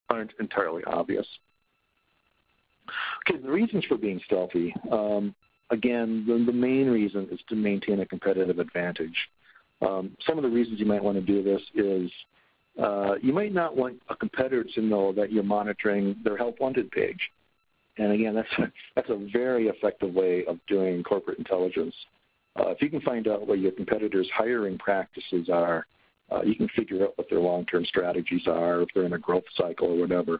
aren't entirely obvious. Okay, the reasons for being stealthy. Um, again, the, the main reason is to maintain a competitive advantage. Um, some of the reasons you might want to do this is uh, you might not want a competitor to know that you're monitoring their help wanted page. And again, that's a, that's a very effective way of doing corporate intelligence. Uh, if you can find out what your competitors' hiring practices are, uh, you can figure out what their long-term strategies are, if they're in a growth cycle or whatever.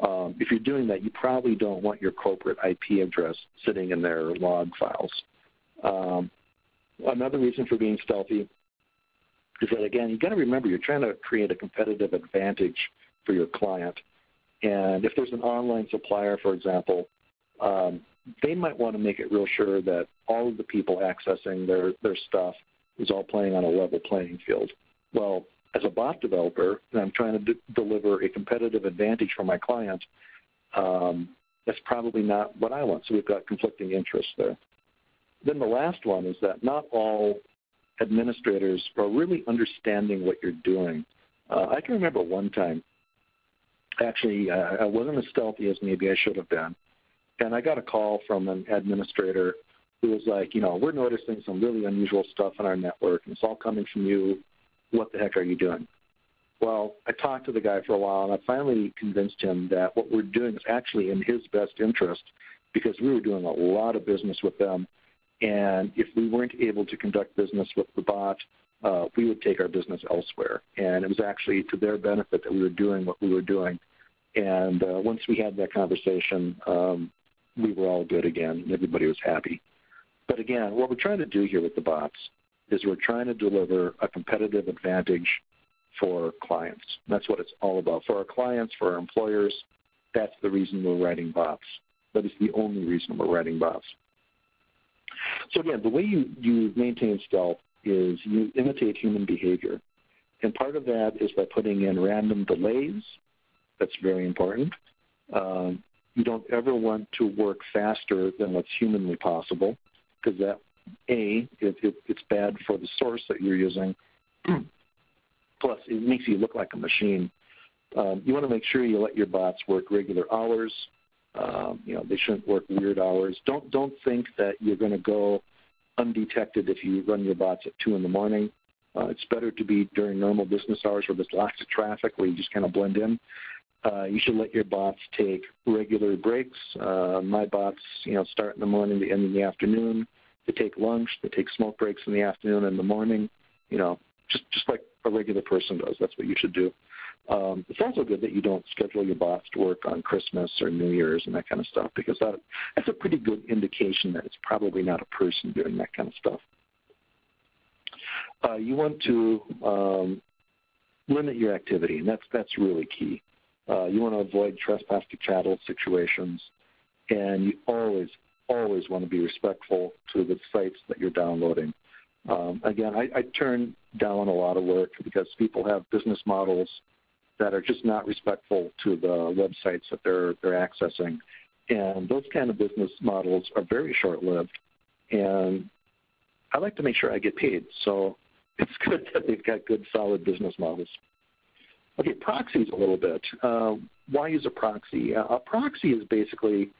Um, if you're doing that, you probably don't want your corporate I P address sitting in their log files. Um, another reason for being stealthy is that, again, you've got to remember you're trying to create a competitive advantage for your client. And if there's an online supplier, for example, um, they might want to make it real sure that all of the people accessing their, their stuff is all playing on a level playing field. Well, as a bot developer, and I'm trying to d deliver a competitive advantage for my client, um, that's probably not what I want. So we've got conflicting interests there. Then the last one is that not all administrators are really understanding what you're doing. Uh, I can remember one time. Actually, uh, I wasn't as stealthy as maybe I should have been. And I got a call from an administrator who was like, you know, we're noticing some really unusual stuff in our network, and it's all coming from you. What the heck are you doing? Well, I talked to the guy for a while, and I finally convinced him that what we're doing is actually in his best interest, because we were doing a lot of business with them. And if we weren't able to conduct business with the bot, uh, we would take our business elsewhere. And it was actually to their benefit that we were doing what we were doing. And uh, once we had that conversation, um, we were all good again, and everybody was happy. But again, what we're trying to do here with the bots is we're trying to deliver a competitive advantage for clients. That's what it's all about. For our clients, for our employers, that's the reason we're writing bots. That is the only reason we're writing bots. So again, the way you, you maintain stealth is you imitate human behavior. And part of that is by putting in random delays. That's very important. Um, you don't ever want to work faster than what's humanly possible, because that, A, it, it, it's bad for the source that you're using. Plus, it makes you look like a machine. Um, you want to make sure you let your bots work regular hours. Um, you know, they shouldn't work weird hours. Don't, don't think that you're going to go undetected if you run your bots at two in the morning. Uh, it's better to be during normal business hours where there's lots of traffic, where you just kind of blend in. Uh, you should let your bots take regular breaks. Uh, my bots, you know, start in the morning, they end in the afternoon. They take lunch. They take smoke breaks in the afternoon and the morning. You know, just, just like a regular person does. That's what you should do. Um, it's also good that you don't schedule your bots to work on Christmas or New Year's and that kind of stuff, because that, that's a pretty good indication that it's probably not a person doing that kind of stuff. Uh, you want to um, limit your activity, and that's, that's really key. Uh, you want to avoid trespass to chattel situations, and you always, always want to be respectful to the sites that you're downloading. Um, again, I, I turn down a lot of work because people have business models that are just not respectful to the websites that they're, they're accessing. And those kind of business models are very short-lived. And I like to make sure I get paid. So it's good that they've got good, solid business models. Okay, proxies a little bit. Uh, why use a proxy? Uh, a proxy is basically,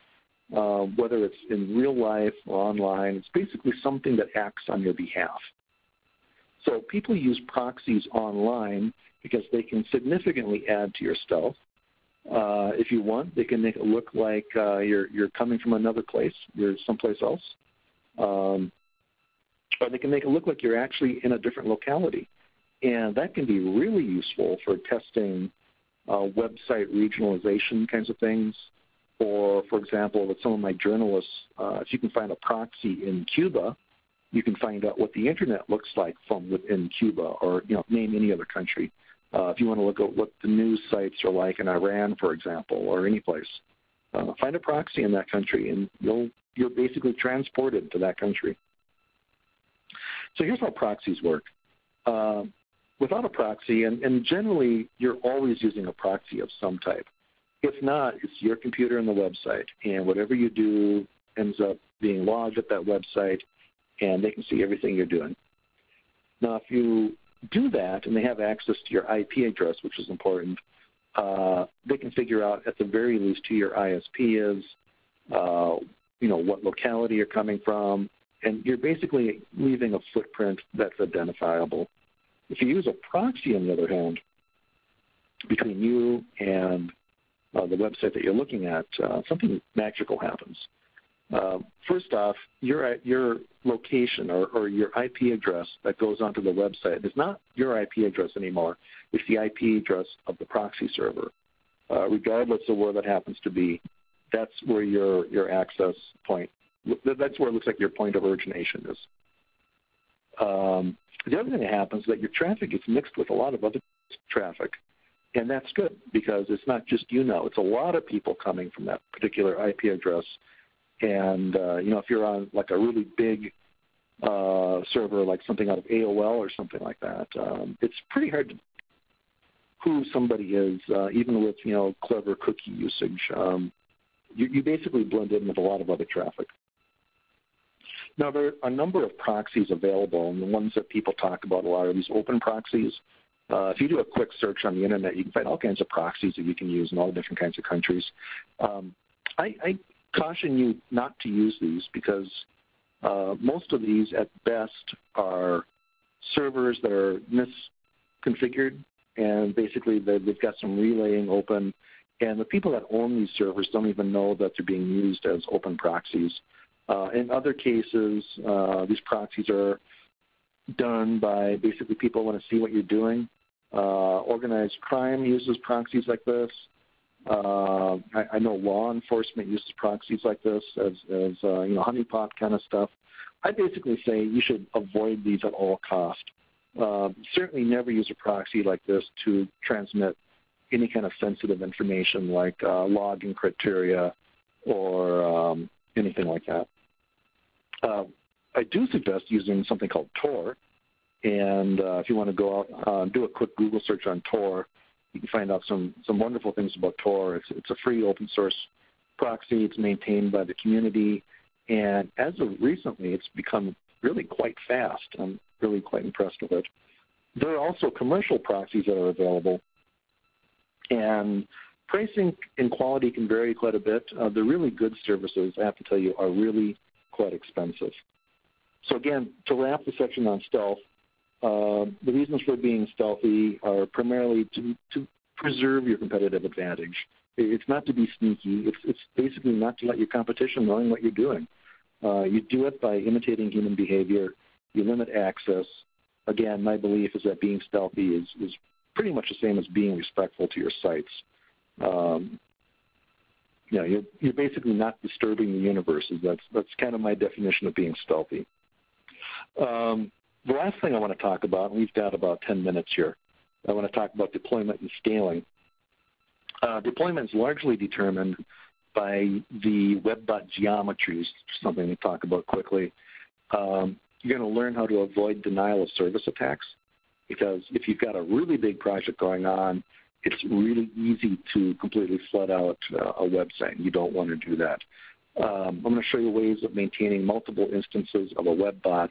uh, whether it's in real life or online, it's basically something that acts on your behalf. So people use proxies online because they can significantly add to your stuff. Uh, if you want, they can make it look like uh, you're, you're coming from another place, you're someplace else. Um, or they can make it look like you're actually in a different locality. And that can be really useful for testing uh, website regionalization kinds of things. Or, for example, with some of my journalists, uh, if you can find a proxy in Cuba, you can find out what the Internet looks like from within Cuba, or you know, name any other country. Uh, if you want to look at what the news sites are like in Iran, for example, or any place, uh, find a proxy in that country, and you'll, you're basically transported to that country. So here's how proxies work. Uh, without a proxy, and, and generally you're always using a proxy of some type. If not, it's your computer and the website, and whatever you do ends up being logged at that website, and they can see everything you're doing. Now, if you do that and they have access to your I P address, which is important, uh, they can figure out at the very least who your I S P is, uh, you know, what locality you're coming from, and you're basically leaving a footprint that's identifiable. If you use a proxy, on the other hand, between you and uh, the website that you're looking at, uh, something magical happens. Uh, first off, your, your location or, or your I P address that goes onto the website is not your I P address anymore. It's the I P address of the proxy server. Uh, regardless of where that happens to be, that's where your, your access point, that's where it looks like your point of origination is. Um, the other thing that happens is that your traffic gets mixed with a lot of other traffic. And that's good because it's not just you now. It's a lot of people coming from that particular I P address. And uh, you know, if you're on like a really big uh, server, like something out of A O L or something like that, um, it's pretty hard to know who somebody is, uh, even with you know clever cookie usage. Um, you, you basically blend in with a lot of other traffic. Now there are a number of proxies available, and the ones that people talk about a lot are these open proxies. Uh, if you do a quick search on the internet, you can find all kinds of proxies that you can use in all different kinds of countries. Um, I, I caution you not to use these because uh, most of these at best are servers that are misconfigured, and basically they've got some relaying open, and the people that own these servers don't even know that they're being used as open proxies. Uh, in other cases, uh, these proxies are done by basically people who want to see what you're doing. Uh, organized crime uses proxies like this. Uh, I, I know law enforcement uses proxies like this as, as uh, you know, honeypot kind of stuff. I basically say you should avoid these at all costs. Uh, certainly never use a proxy like this to transmit any kind of sensitive information like uh, login criteria or um, anything like that. Uh, I do suggest using something called Tor, and uh, if you want to go out uh, do a quick Google search on Tor, you can find out some, some wonderful things about Tor. It's, it's a free open source proxy. It's maintained by the community. And as of recently, it's become really quite fast. I'm really quite impressed with it. There are also commercial proxies that are available. And pricing and quality can vary quite a bit. Uh, the really good services, I have to tell you, are really quite expensive. So again, to wrap the section on stealth, Uh, the reasons for being stealthy are primarily to, to preserve your competitive advantage. It's not to be sneaky. It's, it's basically not to let your competition learn what you're doing. Uh, you do it by imitating human behavior. You limit access. Again, my belief is that being stealthy is, is pretty much the same as being respectful to your sites. Um, you know, you're, you're basically not disturbing the universe. That's, that's kind of my definition of being stealthy. Um, The last thing I want to talk about, and we've got about ten minutes here, I want to talk about deployment and scaling. Uh, deployment is largely determined by the Webbot geometries, something we talk about quickly. Um, you're going to learn how to avoid denial of service attacks, because if you've got a really big project going on, it's really easy to completely flood out uh, a website. You don't want to do that. Um, I'm going to show you ways of maintaining multiple instances of a Webbot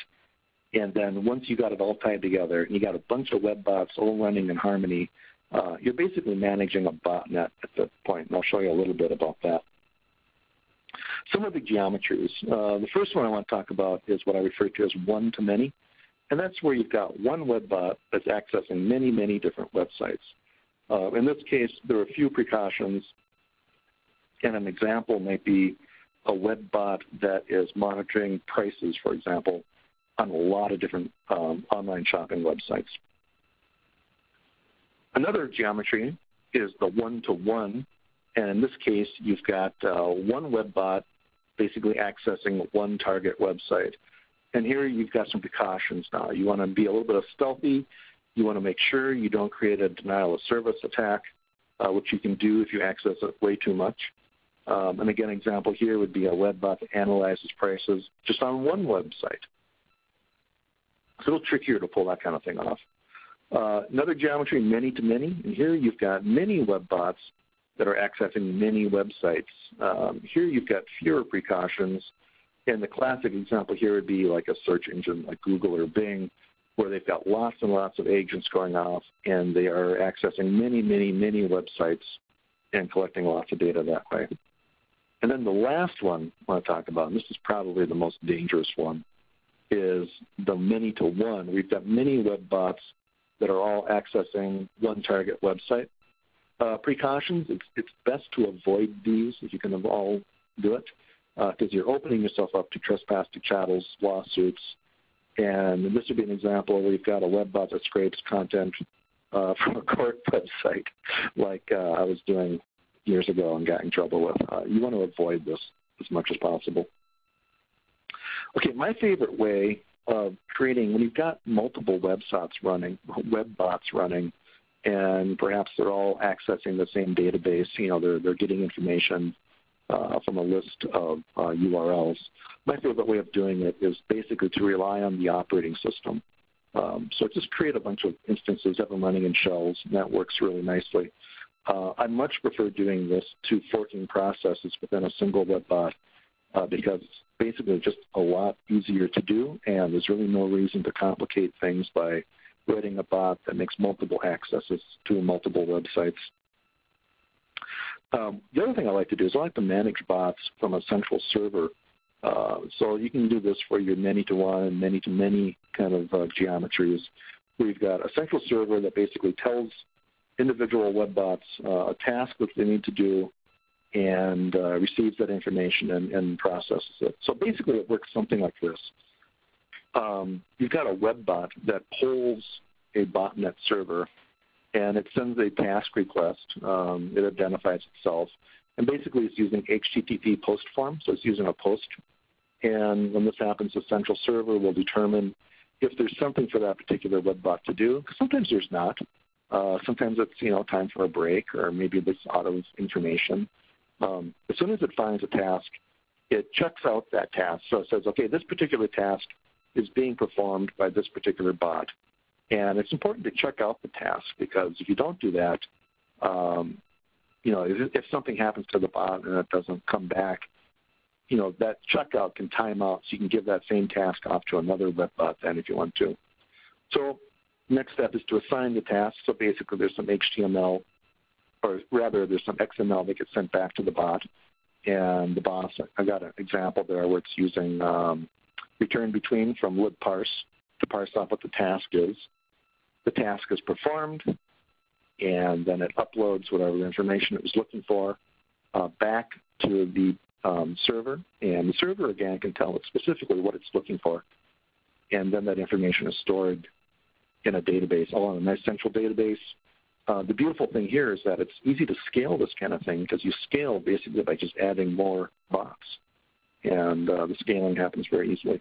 And then once you got it all tied together and you got a bunch of web bots all running in harmony, uh, you're basically managing a botnet at that point. And I'll show you a little bit about that. Some of the geometries. Uh, the first one I want to talk about is what I refer to as one-to-many. And that's where you've got one webbot that's accessing many, many different websites. Uh, in this case, there are a few precautions. And an example might be a webbot that is monitoring prices, for example, on a lot of different um, online shopping websites. Another geometry is the one-to-one. And in this case, you've got uh, one webbot basically accessing one target website. And here you've got some precautions now. You want to be a little bit stealthy. You want to make sure you don't create a denial of service attack, uh, which you can do if you access it way too much. Um, and again, example here would be a webbot that analyzes prices just on one website. It's a little trickier to pull that kind of thing off. Uh, another geometry, many-to-many. And here you've got many webbots that are accessing many websites. Um, here you've got fewer precautions. And the classic example here would be like a search engine like Google or Bing, where they've got lots and lots of agents going off, and they are accessing many, many, many websites and collecting lots of data that way. And then the last one I want to talk about, and this is probably the most dangerous one, is the many-to-one. We've got many web bots that are all accessing one target website. Uh, precautions, it's, it's best to avoid these if you can all do it, because uh, you're opening yourself up to trespass to chattels, lawsuits. And this would be an example where you've got a webbot that scrapes content uh, from a court website, like uh, I was doing years ago and got in trouble with. Uh, you want to avoid this as much as possible. Okay, my favorite way of creating, when you've got multiple websites running, webbots running, and perhaps they're all accessing the same database, you know, they're, they're getting information uh, from a list of uh, U R Ls. My favorite way of doing it is basically to rely on the operating system. Um, so just create a bunch of instances up and running in shells, and that works really nicely. Uh, I much prefer doing this to forking processes within a single webbot uh, because it's basically just a lot easier to do, and there's really no reason to complicate things by writing a bot that makes multiple accesses to multiple websites. Um, the other thing I like to do is I like to manage bots from a central server. Uh, so you can do this for your many-to-one and many-to-many kind of uh, geometries. We've got a central server that basically tells individual webbots uh, a task that they need to do and uh, receives that information and, and processes it. So basically it works something like this. Um, you've got a webbot that pulls a botnet server, and it sends a task request. Um, it identifies itself. And basically, it's using H T T P post form, so it's using a post. And when this happens, the central server will determine if there's something for that particular webbot to do, because sometimes there's not. Uh, sometimes it's, you know, time for a break, or maybe it's out of information. Um, as soon as it finds a task, it checks out that task. So it says, okay, this particular task is being performed by this particular bot. And it's important to check out the task, because if you don't do that, um, you know, if, if something happens to the bot and it doesn't come back, you know, that checkout can time out, so you can give that same task off to another webbot then if you want to. So next step is to assign the task. So basically there's some H T M L, or rather there's some X M L that gets sent back to the bot. And the boss, I got an example there where it's using um, return between from LibParse to parse out what the task is. The task is performed, and then it uploads whatever information it was looking for uh, back to the um, server. And the server, again, can tell it specifically what it's looking for. And then that information is stored in a database, all in a nice central database. Uh, the beautiful thing here is that it's easy to scale this kind of thing, because you scale basically by just adding more bots. And uh, the scaling happens very easily.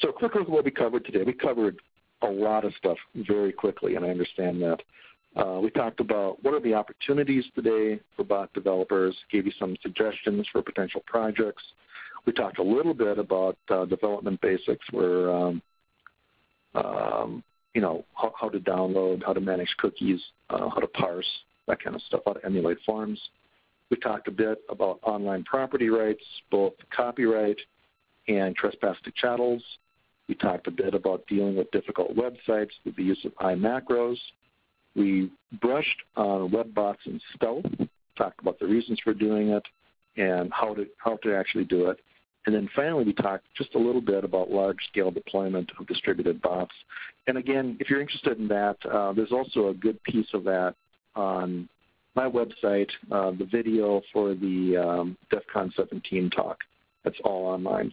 So a quick look at what we covered today. We covered a lot of stuff very quickly, and I understand that. Uh, we talked about what are the opportunities today for bot developers, gave you some suggestions for potential projects. We talked a little bit about uh, development basics, where um, um, you know, how, how to download, how to manage cookies, uh, how to parse, that kind of stuff, how to emulate forms. We talked a bit about online property rights, both copyright and trespass to chattels. We talked a bit about dealing with difficult websites with the use of iMacros. We brushed on Webbots and stealth, talked about the reasons for doing it and how to, how to actually do it. And then finally, we talked just a little bit about large-scale deployment of distributed bots. And again, if you're interested in that, uh, there's also a good piece of that on my website, uh, the video for the um, DEF CON seventeen talk. That's all online.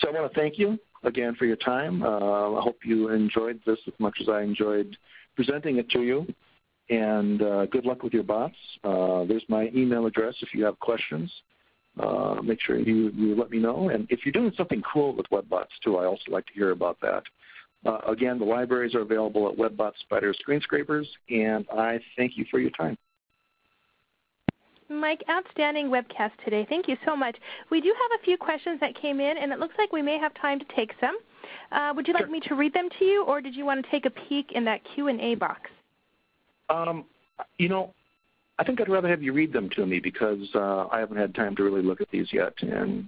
So I want to thank you again for your time. Uh, I hope you enjoyed this as much as I enjoyed presenting it to you. And uh, good luck with your bots. Uh, there's my email address if you have questions. Uh, make sure you, you let me know. And if you're doing something cool with Webbots, too, I also like to hear about that. Uh, again, the libraries are available at Webbots, Spiders, Screen Scrapers, and I thank you for your time. Mike, outstanding webcast today. Thank you so much. We do have a few questions that came in, and it looks like we may have time to take some. Uh, would you like Sure. me to read them to you, or did you want to take a peek in that Q and A box? Um, you know, I think I'd rather have you read them to me because uh, I haven't had time to really look at these yet. And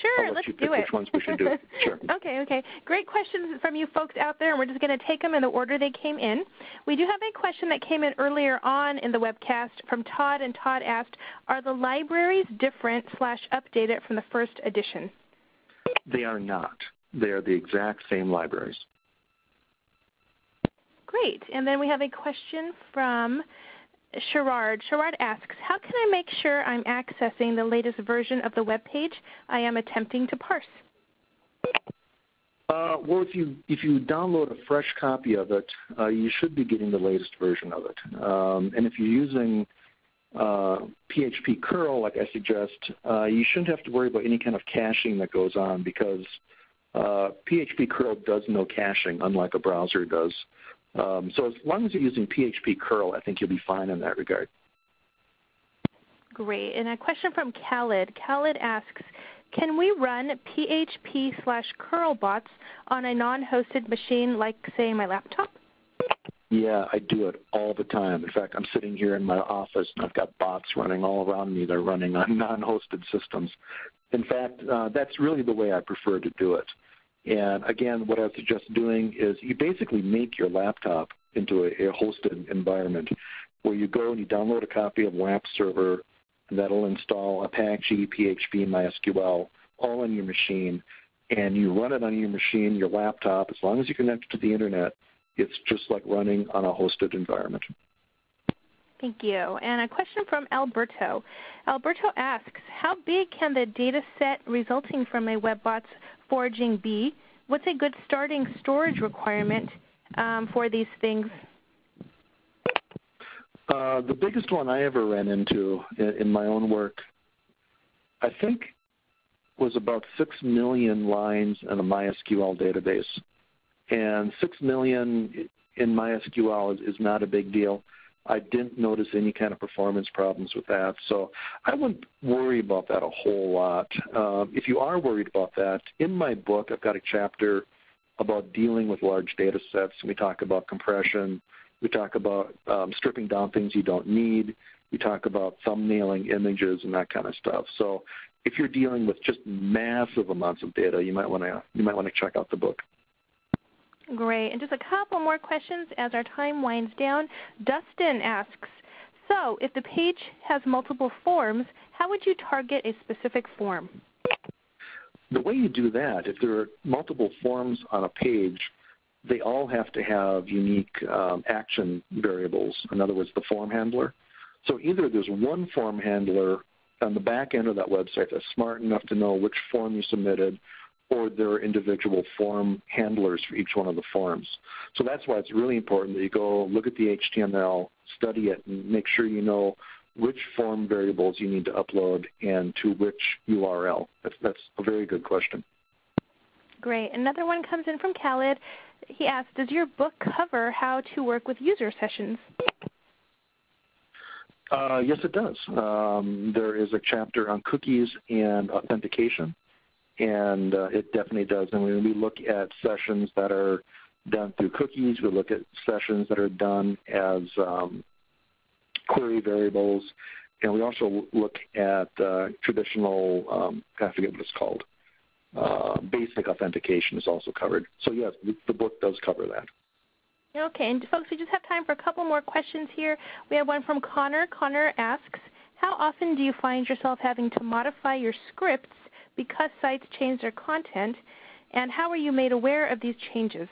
sure, let's do it. I'll let you pick which ones we should do. Sure. Okay, okay. Great questions from you folks out there, and we're just going to take them in the order they came in. We do have a question that came in earlier on in the webcast from Todd, and Todd asked, are the libraries different slash updated from the first edition? They are not. They are the exact same libraries. Great. And then we have a question from Sherard. Sherard asks, how can I make sure I'm accessing the latest version of the web page I am attempting to parse? Uh, well, if you, if you download a fresh copy of it, uh, you should be getting the latest version of it. Um, and if you're using uh, P H P curl, like I suggest, uh, you shouldn't have to worry about any kind of caching that goes on because uh, P H P curl does no caching, unlike a browser does. Um, so as long as you're using P H P curl, I think you'll be fine in that regard. Great. And a question from Khaled. Khaled asks, can we run P H P slash curl bots on a non-hosted machine like, say, my laptop? Yeah, I do it all the time. In fact, I'm sitting here in my office, and I've got bots running all around me. They're running on non-hosted systems. In fact, uh, that's really the way I prefer to do it. And again, what I suggest doing is you basically make your laptop into a, a hosted environment where you go and you download a copy of WAMP Server, and that'll install Apache, P H P, MySQL, all on your machine. And you run it on your machine, your laptop, as long as you connect to the Internet, it's just like running on a hosted environment. Thank you. And a question from Alberto. Alberto asks, how big can the data set resulting from a Webbots foraging be? What's a good starting storage requirement um, for these things? Uh, the biggest one I ever ran into in, in my own work, I think, was about six million lines in a MySQL database. And six million in MySQL is, is not a big deal. I didn't notice any kind of performance problems with that. So I wouldn't worry about that a whole lot. Uh, if you are worried about that, in my book I've got a chapter about dealing with large data sets. We talk about compression. We talk about um, stripping down things you don't need. We talk about thumbnailing images and that kind of stuff. So if you're dealing with just massive amounts of data, you might want to you might want to check out the book. Great. And just a couple more questions as our time winds down. Dustin asks, so if the page has multiple forms, how would you target a specific form? The way you do that, if there are multiple forms on a page, they all have to have unique um, action variables. In other words, the form handler. So either there's one form handler on the back end of that website that's smart enough to know which form you submitted, or there are individual form handlers for each one of the forms. So that's why it's really important that you go look at the H T M L, study it, and make sure you know which form variables you need to upload and to which U R L. That's, that's a very good question. Great. Another one comes in from Khaled. He asks, does your book cover how to work with user sessions? Uh, yes, it does. Um, there is a chapter on cookies and authentication. And uh, it definitely does. And when we look at sessions that are done through cookies, we look at sessions that are done as um, query variables, and we also look at uh, traditional, um, I forget what it's called, uh, basic authentication is also covered. So yes, the book does cover that. Okay, and folks, we just have time for a couple more questions here. We have one from Connor. Connor asks, how often do you find yourself having to modify your scripts because sites change their content, and how are you made aware of these changes?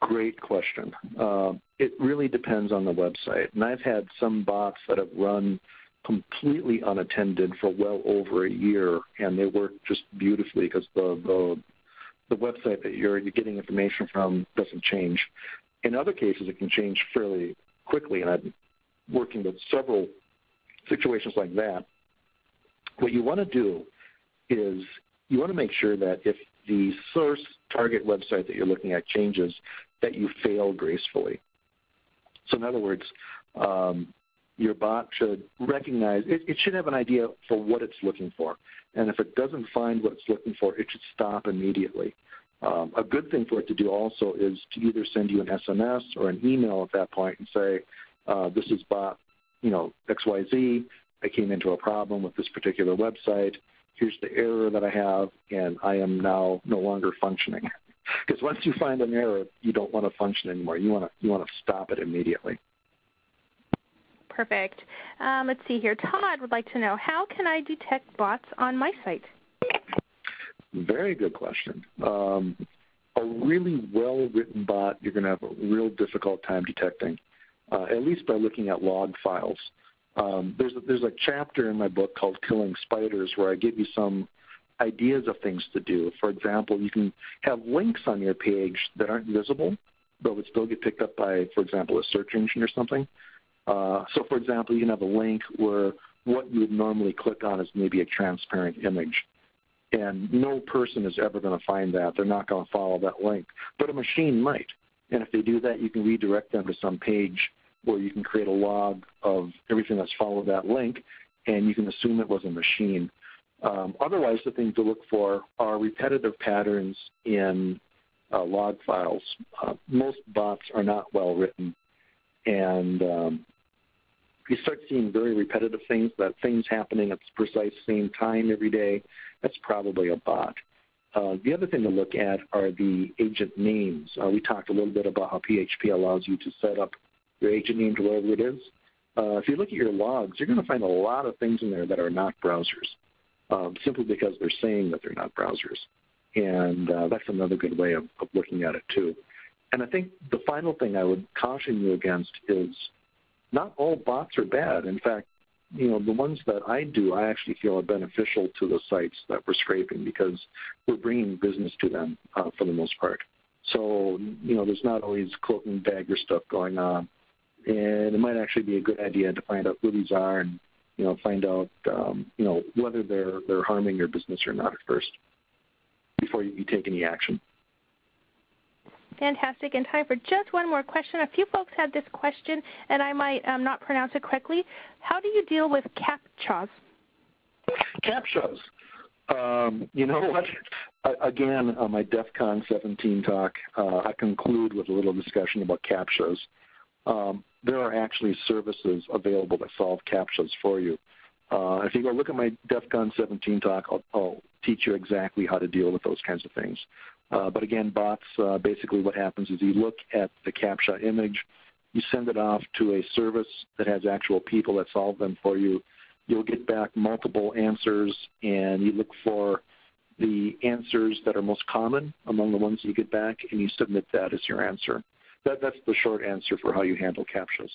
Great question. Uh, it really depends on the website, and I've had some bots that have run completely unattended for well over a year, and they work just beautifully because the, the the website that you're, you're getting information from doesn't change. In other cases, it can change fairly quickly, and I've been working with several situations like that. What you want to do is you want to make sure that if the source target website that you're looking at changes, that you fail gracefully. So in other words, um, your bot should recognize, it, it should have an idea for what it's looking for. And if it doesn't find what it's looking for, it should stop immediately. Um, a good thing for it to do also is to either send you an S M S or an email at that point and say, uh, this is bot, you know, X Y Z, I came into a problem with this particular website. Here's the error that I have, and I am now no longer functioning. Because once you find an error, you don't want to function anymore. You want to, you want to stop it immediately. Perfect. Um, let's see here. Todd would like to know, how can I detect bots on my site? Very good question. Um, a really well-written bot, you're going to have a real difficult time detecting, uh, at least by looking at log files. Um, there's, a, there's a chapter in my book called Killing Spiders where I give you some ideas of things to do. For example, you can have links on your page that aren't visible, but would still get picked up by, for example, a search engine or something. Uh, so, for example, you can have a link where what you would normally click on is maybe a transparent image. And no person is ever going to find that. They're not going to follow that link. But a machine might. And if they do that, you can redirect them to some page where you can create a log of everything that's followed that link, and you can assume it was a machine. Um, otherwise, the things to look for are repetitive patterns in uh, log files. Uh, most bots are not well written, and um, you start seeing very repetitive things, that things happening at the precise same time every day. That's probably a bot. Uh, the other thing to look at are the agent names. Uh, we talked a little bit about how P H P allows you to set up your agent name to whatever it is. Uh, if you look at your logs, you're going to find a lot of things in there that are not browsers, um, simply because they're saying that they're not browsers. And uh, that's another good way of, of looking at it too. And I think the final thing I would caution you against is not all bots are bad. In fact, you know, the ones that I do, I actually feel are beneficial to the sites that we're scraping because we're bringing business to them uh, for the most part. So, you know, there's not always cloak and dagger stuff going on. And it might actually be a good idea to find out who these are and, you know, find out, um, you know, whether they're, they're harming your business or not at first before you take any action. Fantastic. And time for just one more question. A few folks had this question, and I might um, not pronounce it correctly. How do you deal with CAPTCHAs? CAPTCHAs. Um, you know what? I, again, on my DEF CON seventeen talk, uh, I conclude with a little discussion about CAPTCHAs. Um, there are actually services available that solve CAPTCHAs for you. Uh, if you go look at my DEF CON seventeen talk, I'll, I'll teach you exactly how to deal with those kinds of things. Uh, but again, bots, uh, basically what happens is you look at the CAPTCHA image, you send it off to a service that has actual people that solve them for you. You'll get back multiple answers, and you look for the answers that are most common among the ones you get back, and you submit that as your answer. That, that's the short answer for how you handle CAPTCHAs.